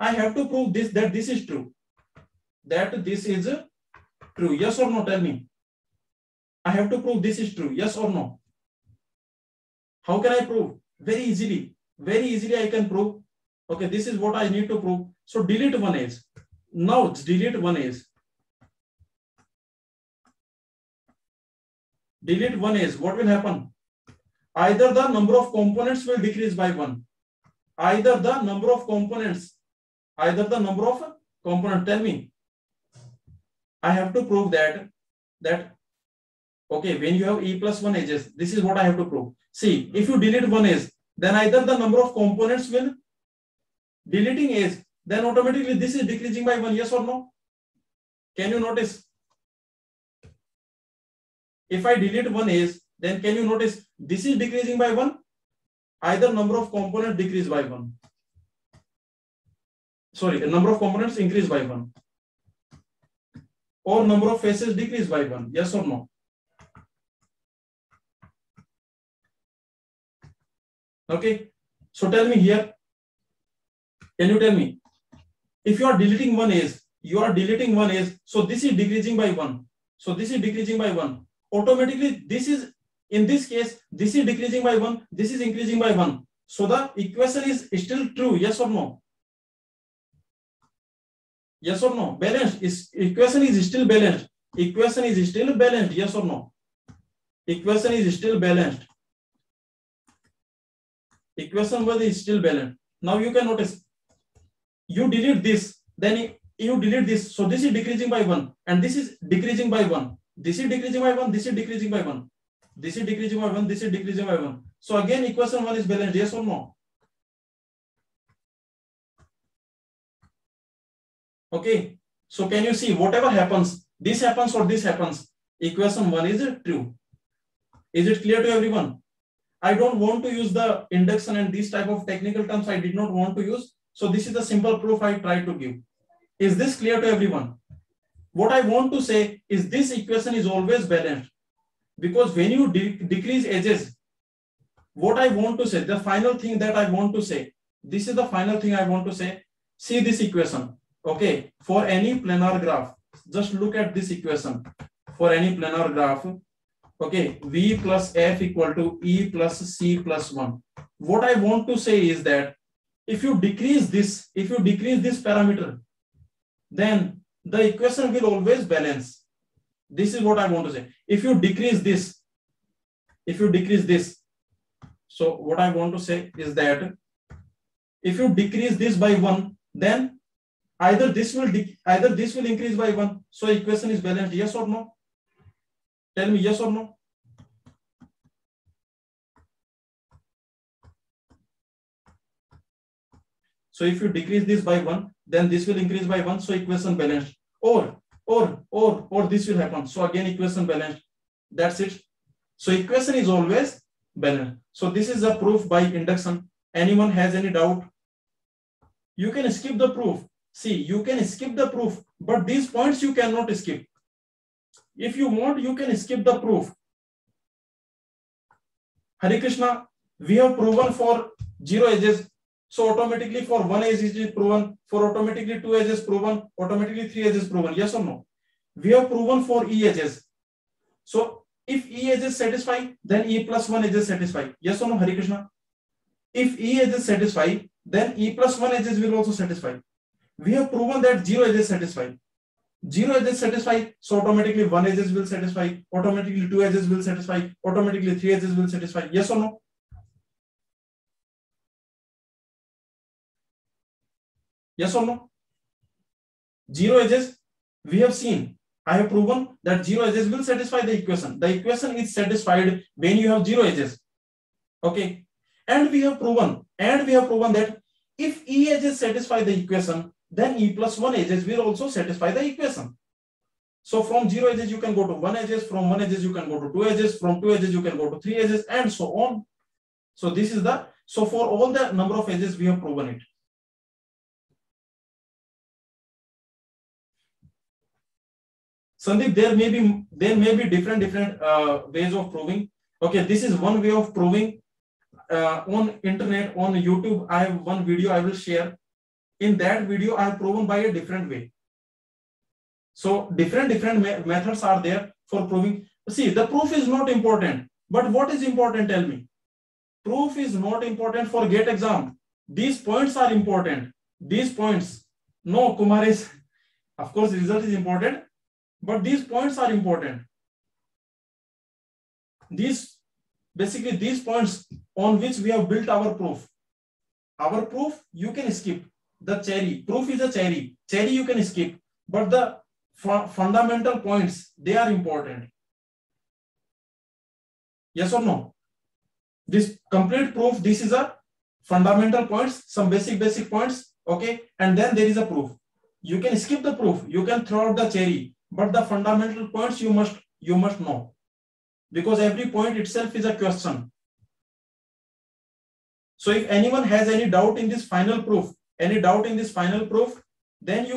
I have to prove that this is true. That this is true. Yes or no? Tell me. I have to prove this is true. Yes or no? How can I prove? Very easily. Very easily I can prove. Okay, this is what I need to prove. So delete one edge. Now delete one edge. What will happen? Either the number of components will decrease by one. Either the number of components. Tell me. I have to prove that okay, when you have e plus one edges, this is what I have to prove. See, if you delete one edge, then either the number of components will deleting edge, then automatically this is decreasing by one. Yes or no? Can you notice? If I delete one edge, then can you notice this is decreasing by one? Either number of components decrease by one. Sorry, the number of components increase by one, or number of faces decrease by one. Yes or no? Okay. So tell me here. Can you tell me? If you are deleting one edge, so this is decreasing by one. Automatically, this is, in this case, this is decreasing by one, this is increasing by one. So the equation is still true. Yes or no? Yes or no? Balanced. Equation is still balanced. Yes or no? Equation is still balanced. Now you can notice, you delete this, then you delete this. So this is decreasing by one, and this is decreasing by one. This is decreasing by one. So again, equation one is balanced. Yes or no? Okay. So can you see, whatever happens, this happens or this happens, equation one is true. Is it clear to everyone? I don't want to use the induction and these type of technical terms. I did not want to use. So this is the simple proof I tried to give. Is this clear to everyone? What I want to say is this equation is always balanced, because when you decrease edges, what I want to say, the final thing that I want to say, this is the final thing I want to say. See this equation. Okay. For any planar graph, just look at this equation for any planar graph. Okay. V plus F equal to E plus C plus 1. What I want to say is that if you decrease this parameter, then the equation will always balance. This is what I want to say. If you decrease this, so what I want to say is that if you decrease this by one, then either this will increase by one. So equation is balanced. Yes or no? Tell me yes or no. So if you decrease this by one, then this will increase by one. So equation balanced. Or this will happen. So again, equation balanced. That's it. So equation is always balanced. So this is a proof by induction. Anyone has any doubt? You can skip the proof. See, you can skip the proof, but these points you cannot skip. If you want, you can skip the proof. Hare Krishna, we have proven for 0 edges. So automatically for 1 edge is proven, for automatically 2 edges proven, automatically 3 edges proven. Yes or no? We have proven for E edges. So if E edges satisfy, then E plus 1 edges satisfy. Yes or no, Hare Krishna? If E edges satisfy, then E plus 1 edges will also satisfy. We have proven that 0 edges satisfy. 0 edges satisfy, so automatically 1 edges will satisfy, automatically 2 edges will satisfy, automatically 3 edges will satisfy. Yes or no? Yes or no? 0 edges, we have seen, I have proven that 0 edges will satisfy the equation. The equation is satisfied when you have 0 edges. Okay. And we have proven that if E edges satisfy the equation, then E plus 1 edges will also satisfy the equation. So from 0 edges, you can go to 1 edges. From 1 edges, you can go to 2 edges. From 2 edges, you can go to 3 edges, and so on. So this is the, so for all the number of edges, we have proven it. Sandeep, there may be different ways of proving. Okay, this is one way of proving. On internet, on YouTube, I have one video I will share. In that video, I have proven by a different way. So different methods are there for proving. See, the proof is not important, but what is important? Tell me. Proof is not important for GATE exam. These points are important. These points. No, Kumar is Of course, the result is important, but these points are important. These, basically these points on which we have built our proof. Our proof, you can skip. The cherry, proof is a cherry. Cherry you can skip, but the fundamental points, they are important. Yes or no? This complete proof, this is a fundamental points, some basic points, okay? And then there is a proof. You can skip the proof, you can throw out the cherry, but the fundamental points you must know, because every point itself is a question. So if anyone has any doubt in this final proof, then you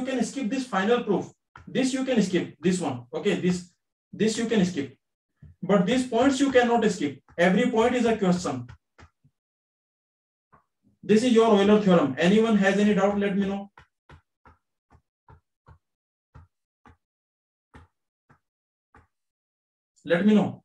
can skip this final proof. This you can skip, this one, okay? This you can skip, but these points you cannot skip. Every point is a question. This is your Euler theorem. Anyone has any doubt, let me know. Let me know.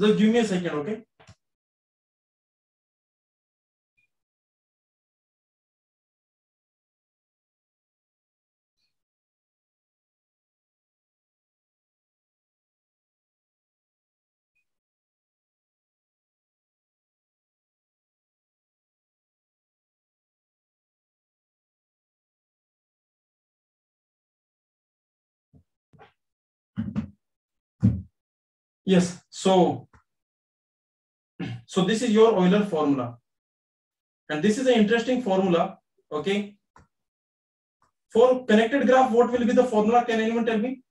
Just give me a second, okay? Yes, so this is your Euler formula, and this is an interesting formula, okay? For connected graph, what will be the formula? Can anyone tell me?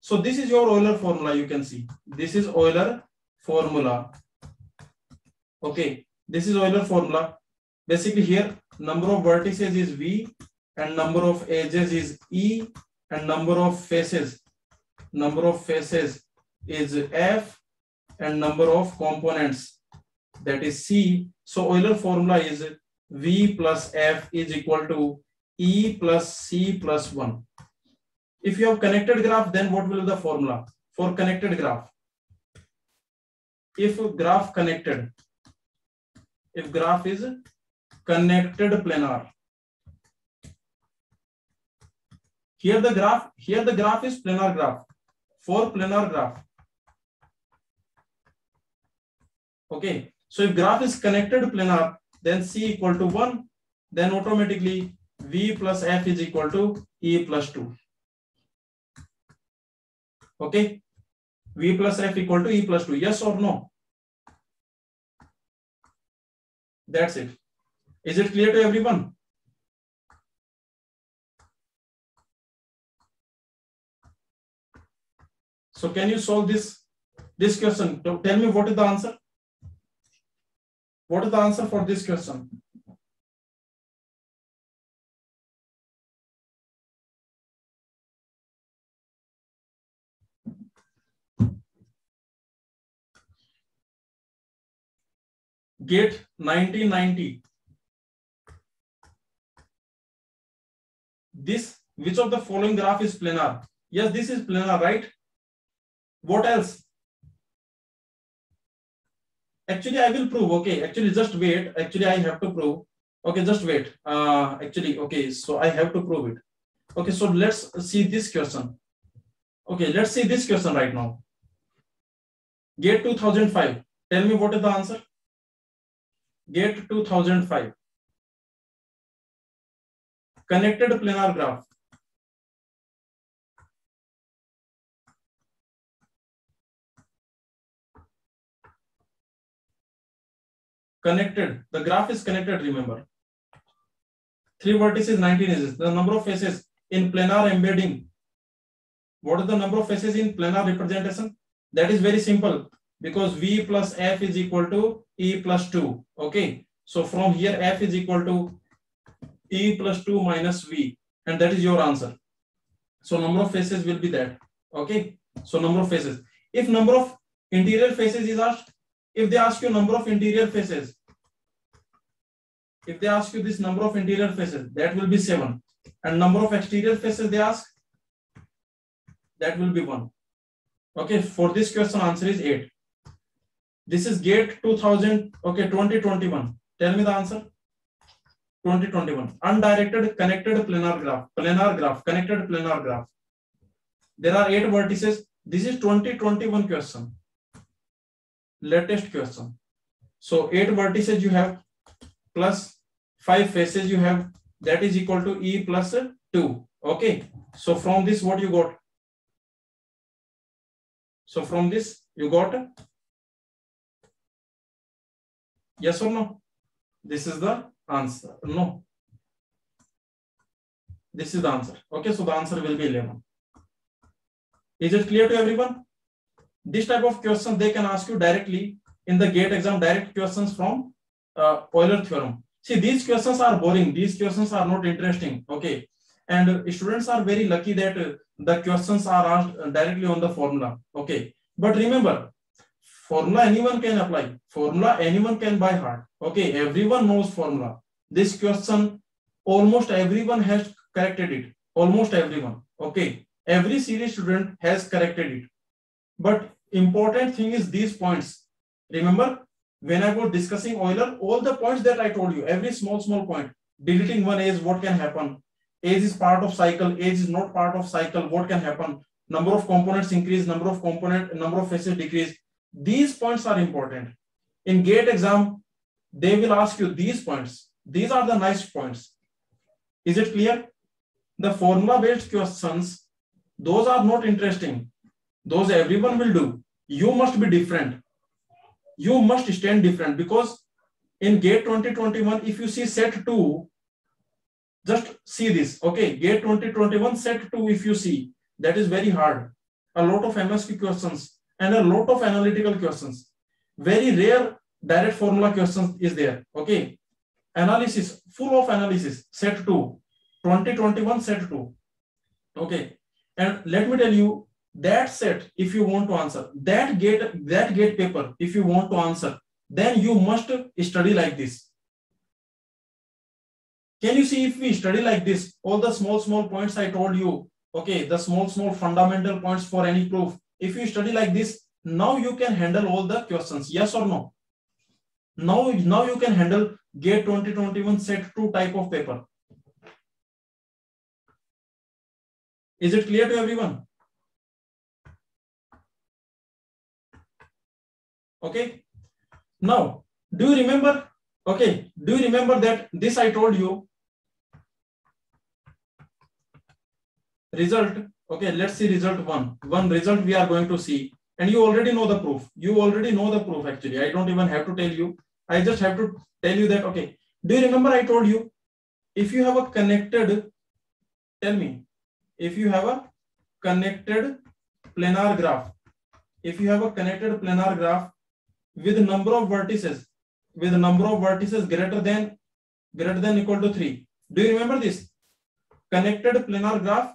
So this is your Euler formula, you can see. This is Euler formula, okay? This is Euler formula. Basically here, number of vertices is V, and number of edges is E, and number of faces is F, and number of components, that is C. So Euler formula is V plus F is equal to E plus C plus 1. If you have connected graph, then what will be the formula for connected graph? If graph is connected planar. Here the graph is planar graph. For planar graph. Okay, so if graph is connected planar, then C equal to 1, then automatically V plus F is equal to E plus 2. Okay, V plus F equal to E plus 2. Yes or no? That's it. Is it clear to everyone? So can you solve this question? Tell me what is the answer. What is the answer for this question? GATE 1990. Which of the following graph is planar? Yes, this is planar, right? What else? Actually, I will prove. Okay, actually, just wait. Actually, I have to prove. Okay, just wait. So I have to prove it. Okay, so let's see this question. Okay, let's see this question right now. GATE 2005. Tell me what is the answer. GATE 2005. Connected planar graph. Connected, the graph is connected, remember. 3 vertices, 19 edges. The number of faces in planar embedding. What is the number of faces in planar representation? That is very simple, because V plus F is equal to E plus 2. Okay, So from here, f is equal to e plus 2 minus v, and that is your answer. So number of faces will be that. Okay. So number of faces. If number of interior faces is asked, if they ask you number of interior faces, if they ask you this number of interior faces, that will be 7. And number of exterior faces they ask, that will be 1. Okay, for this question, answer is 8. This is GATE 2021. Tell me the answer. 2021. Undirected connected planar graph. Planar graph. Connected planar graph. There are 8 vertices. This is 2021 question. Latest question. So 8 vertices you have, plus 5 faces you have, that is equal to e plus 2. Okay. So from this, what you got? So from this, you got, yes or no? This is the answer. No. This is the answer. Okay. So the answer will be 11. Is it clear to everyone? This type of question, they can ask you directly in the GATE exam, direct questions from Euler theorem. See, these questions are boring. These questions are not interesting. Okay. And students are very lucky that the questions are asked directly on the formula. Okay. But remember, formula anyone can apply. Formula anyone can by heart. Okay. Everyone knows formula. This question, almost everyone has corrected it. Almost everyone. Okay. Every serious student has corrected it. But important thing is these points. Remember, when I was discussing Euler, all the points that I told you, every small point, deleting one edge, what can happen? Edge is part of cycle, edge is not part of cycle, what can happen? Number of components increase, number of faces decrease. These points are important. In GATE exam, they will ask you these points. These are the nice points. Is it clear? The formula-based questions, those are not interesting. Those everyone will do. You must be different. You must stand different, because in GATE 2021, if you see set 2, just see this. Okay, GATE 2021 set 2, if you see, that is very hard. A lot of MSQ questions and a lot of analytical questions. Very rare direct formula questions is there. Okay, analysis, full of analysis, set 2, 2021 set 2. Okay, and let me tell you, that set, if you want to answer that GATE paper, if you want to answer, then you must study like this. Can you see, if we study like this, all the small points I told you, okay, the small fundamental points for any proof, if you study like this, now you can handle all the questions. Yes or no? Now you can handle GATE 2021 set 2 type of paper. Is it clear to everyone? Okay, now do you remember? Okay, do you remember that this I told you result? Okay, let's see result 1 result we are going to see, and you already know the proof. You already know the proof actually. I don't even have to tell you. I just have to tell you that. Okay, do you remember I told you, if you have a connected, tell me, if you have a connected planar graph, if you have a connected planar graph with number of vertices greater than equal to 3. Do you remember this? Connected planar graph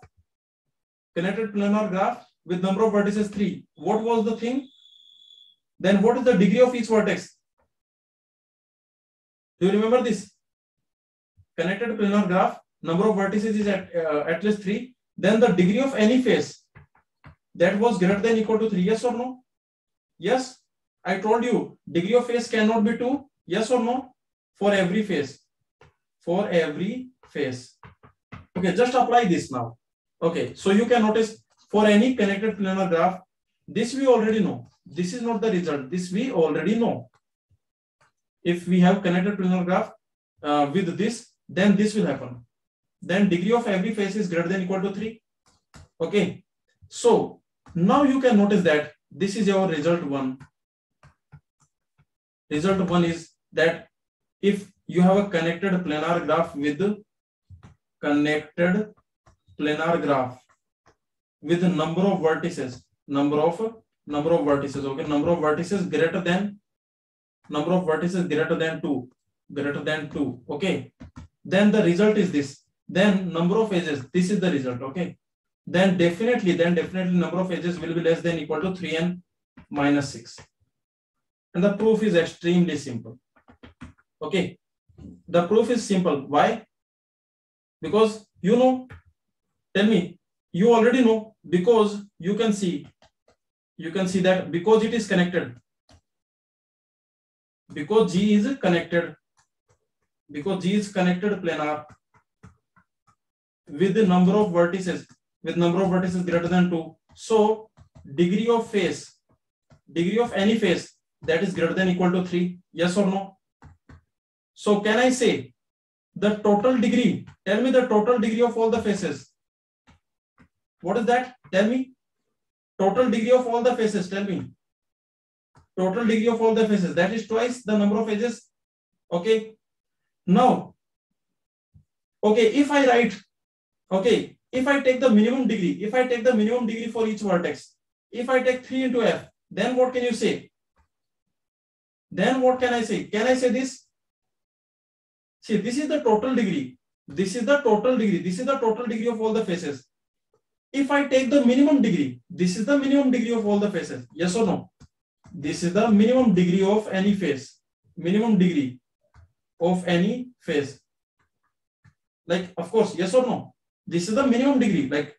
with number of vertices 3. What was the thing? Then what is the degree of each vertex? Do you remember this? Connected planar graph, number of vertices is at least 3. Then the degree of any face, that was greater than equal to 3. Yes or no? Yes. I told you, degree of face cannot be 2. Yes or no? For every face. For every face. Okay, just apply this now. Okay, so you can notice for any connected planar graph, this we already know. This is not the result. This we already know. If we have connected planar graph with this, then this will happen. Then degree of every face is greater than equal to 3. Okay, so now you can notice that this is your result 1. Result 1 is that if you have a connected planar graph with number of vertices, number of vertices greater than 2. greater than 2, okay, then the result is this. Then number of edges, this is the result, okay. Then definitely number of edges will be less than equal to 3n minus 6. And the proof is extremely simple, okay. The proof is simple. Why? Because you know, tell me, you already know, because you can see that because it is connected, because G is connected, planar with the number of vertices, greater than 2. So degree of face, degree of any face that is greater than equal to 3, yes or no? So can I say the total degree, tell me the total degree of all the faces. What is that? Tell me. Total degree of all the faces, tell me. Total degree of all the faces, that is twice the number of edges. Okay. Now, okay, if I write, okay, if I take the minimum degree, for each vertex, if I take 3 into F, then what can you say? Then what can I say? Can I say this? See, this is the total degree. This is the total degree of all the faces. If I take the minimum degree, this is the minimum degree of all the faces. Yes or no? This is the minimum degree of any face. Like, of course, yes or no? This is the minimum degree. Like,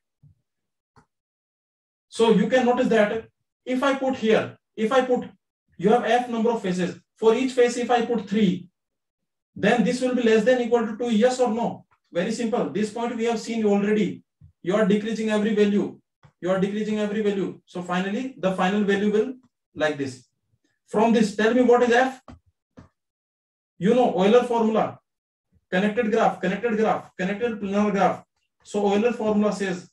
so you can notice that if I put here, you have F number of faces. For each face, if I put 3, then this will be less than equal to 2. Yes or no? Very simple. This point we have seen already. You are decreasing every value. So finally, the final value will like this. From this, tell me what is F? You know, Euler formula, connected planar graph. So Euler formula says,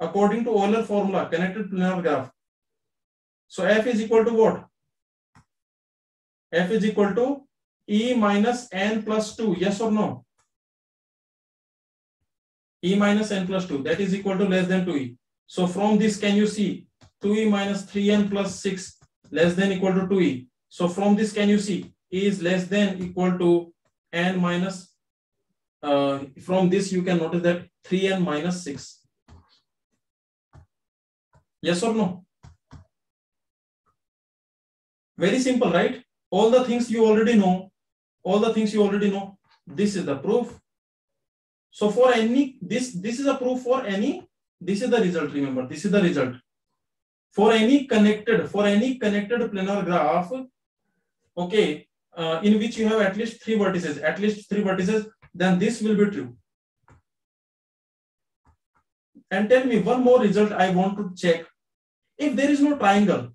according to Euler formula, connected planar graph. So F is equal to what? F is equal to E minus N plus 2. Yes or no? E minus N plus 2, that is equal to less than 2E. So from this, can you see 2E minus 3N plus 6 less than equal to 2E. So from this, can you see E is less than equal to N minus, from this you can notice that 3N minus 6. Yes or no? Very simple, right? All the things you already know. This is the proof. So for any, this is a proof for any, this is the result, remember, this is the result. For any connected planar graph, okay, in which you have at least 3 vertices, then this will be true. And tell me one more result I want to check. If there is no triangle,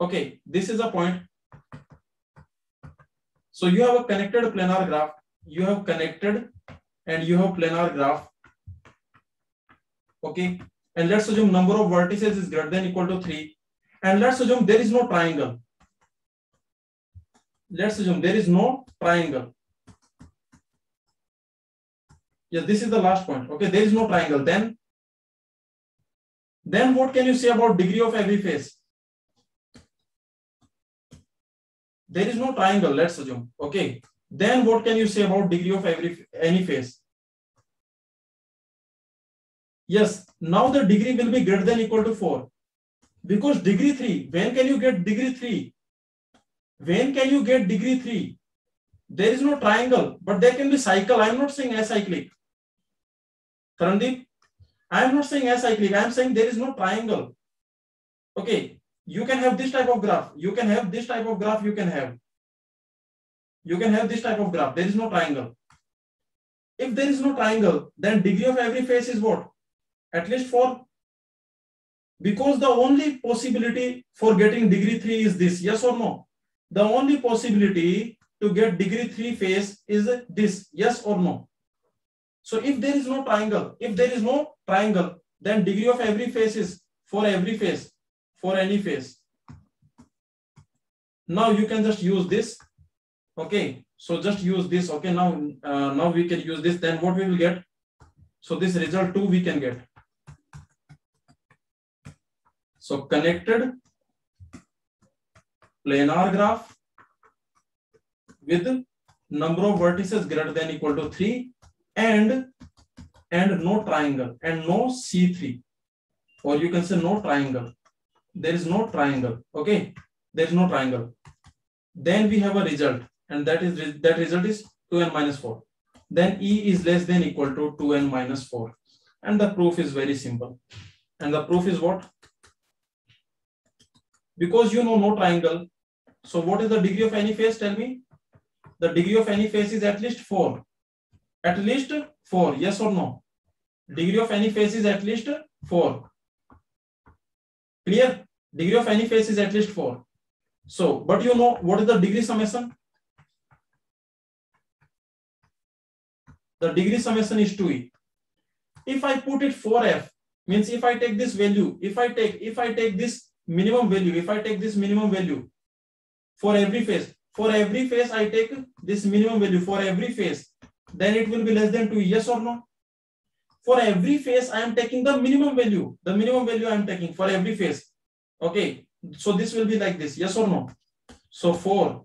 okay, this is a point. So you have a connected planar graph. You have connected and you have planar graph, okay, and let's assume number of vertices is greater than equal to 3, and let's assume there is no triangle. Yes, this is the last point, okay, there is no triangle. Then what can you say about degree of every face? There is no triangle, let's assume, okay. Then what can you say about degree of any face? Yes, now the degree will be greater than equal to 4. Because degree 3, when can you get degree 3? There is no triangle, but there can be cycle. I am not saying acyclic. Tarandeep, I am not saying acyclic. I am saying there is no triangle. Okay, you can have this type of graph. You can have this type of graph. There is no triangle. If there is no triangle, then degree of every face is what? At least 4. Because the only possibility for getting degree 3 is this. Yes or no? The only possibility to get degree 3 face is this. Yes or no? So if there is no triangle, then degree of every face is for every face, for any face. Now you can just use this. Okay, so just use this. Okay, now we can use this. Then what we will get? So this result 2 we can get. So connected planar graph with number of vertices greater than or equal to 3 and no triangle and no C3, or you can say no triangle. There is no triangle. Okay, there is no triangle. Then we have a result, and that result is 2n minus 4. Then E is less than or equal to 2n minus 4. And the proof is very simple. And the proof is what? Because you know no triangle. So what is the degree of any face? Tell me. The degree of any face is at least 4. At least 4. Yes or no? Degree of any face is at least 4. Clear? Degree of any face is at least 4. So, but you know what is the degree summation? The degree summation is 2e. If I put it 4f, means if I take this value, if I take this minimum value, if I take this minimum value for every face I take this minimum value for every face, then it will be less than 2e. Yes or no? For every face I am taking the minimum value. The minimum value I am taking for every face. Okay. So this will be like this. Yes or no? So 4e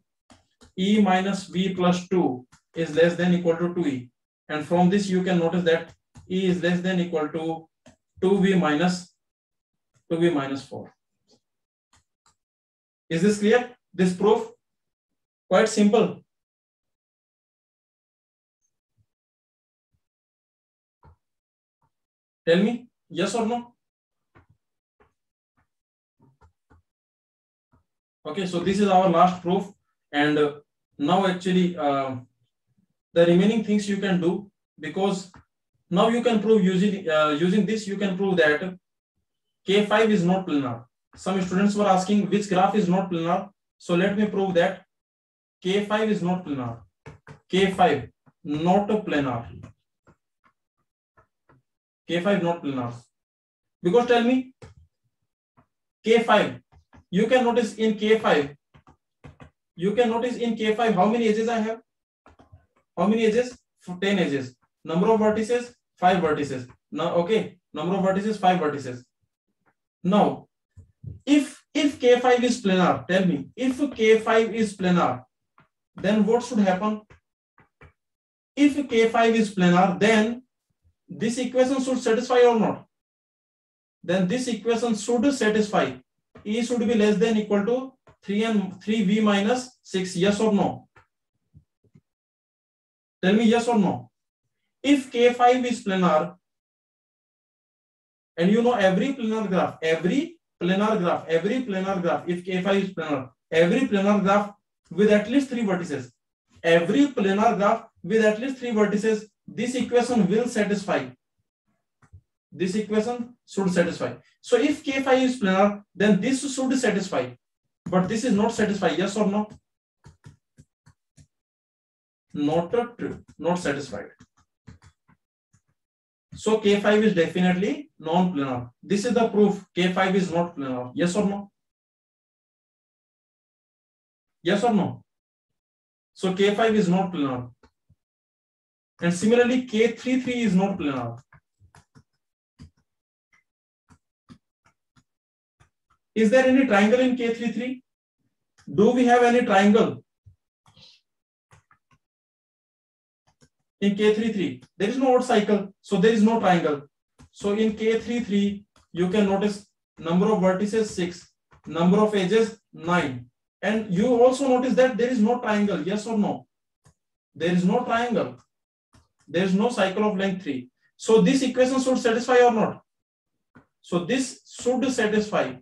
minus b plus 2 is less than or equal to 2e. And from this you can notice that e is less than or equal to 2b minus 4. Is this clear? This proof? Quite simple. Tell me, yes or no? Okay, so this is our last proof, and now actually the remaining things you can do, because now you can prove using this you can prove that K5 is not planar. Some students were asking which graph is not planar. So let me prove that K5 is not planar. K5 not planar. K5 not planar. Because tell me, K5, you can notice in K5, how many edges I have? How many edges? 10 edges. Number of vertices, 5 vertices. Now, okay, number of vertices, 5 vertices. Now, if K5 is planar, tell me, if K5 is planar, then what should happen? If K5 is planar, then this equation should satisfy or not? Then this equation should satisfy. E should be less than or equal to 3b minus 6. Yes or no? Tell me yes or no. If K5 is planar, and you know every planar graph, if K5 is planar, every planar graph with at least 3 vertices, this equation will satisfy. This equation should satisfy. So if K5 is planar, then this should satisfy. But this is not satisfy. Yes or no? Not true. Not satisfied. So K5 is definitely non-planar. This is the proof. K5 is not planar. Yes or no? Yes or no? So K5 is not planar. And similarly, K33 is not planar. Is there any triangle in K33? Do we have any triangle in K33? There is no odd cycle, so there is no triangle. So in K33, you can notice number of vertices 6, number of edges 9. And you also notice that there is no triangle. Yes or no? There is no triangle. There is no cycle of length 3. So this equation should satisfy or not? So this should satisfy.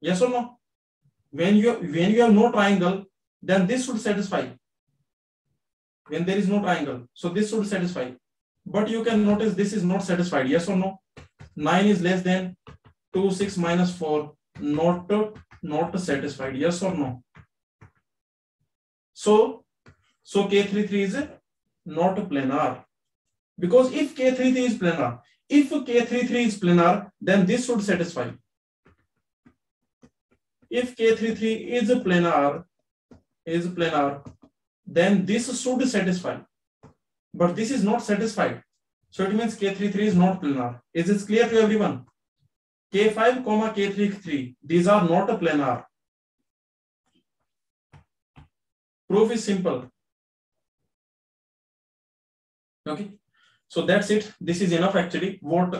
Yes or no? When you have no triangle, then this should satisfy. When there is no triangle, so this should satisfy. But you can notice this is not satisfied. Yes or no? 9 is less than 2, 6 minus 4. Not satisfied. Yes or no? So K33 is not planar. Because if K33 is planar, then this should satisfy. If K33 is planar, then this should satisfy. But this is not satisfied. So it means K33 is not planar. Is this clear to everyone? K5, K33, these are not a planar. Proof is simple. Okay, so that's it. This is enough actually. What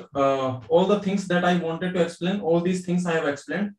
all the things that I wanted to explain, all these things I have explained.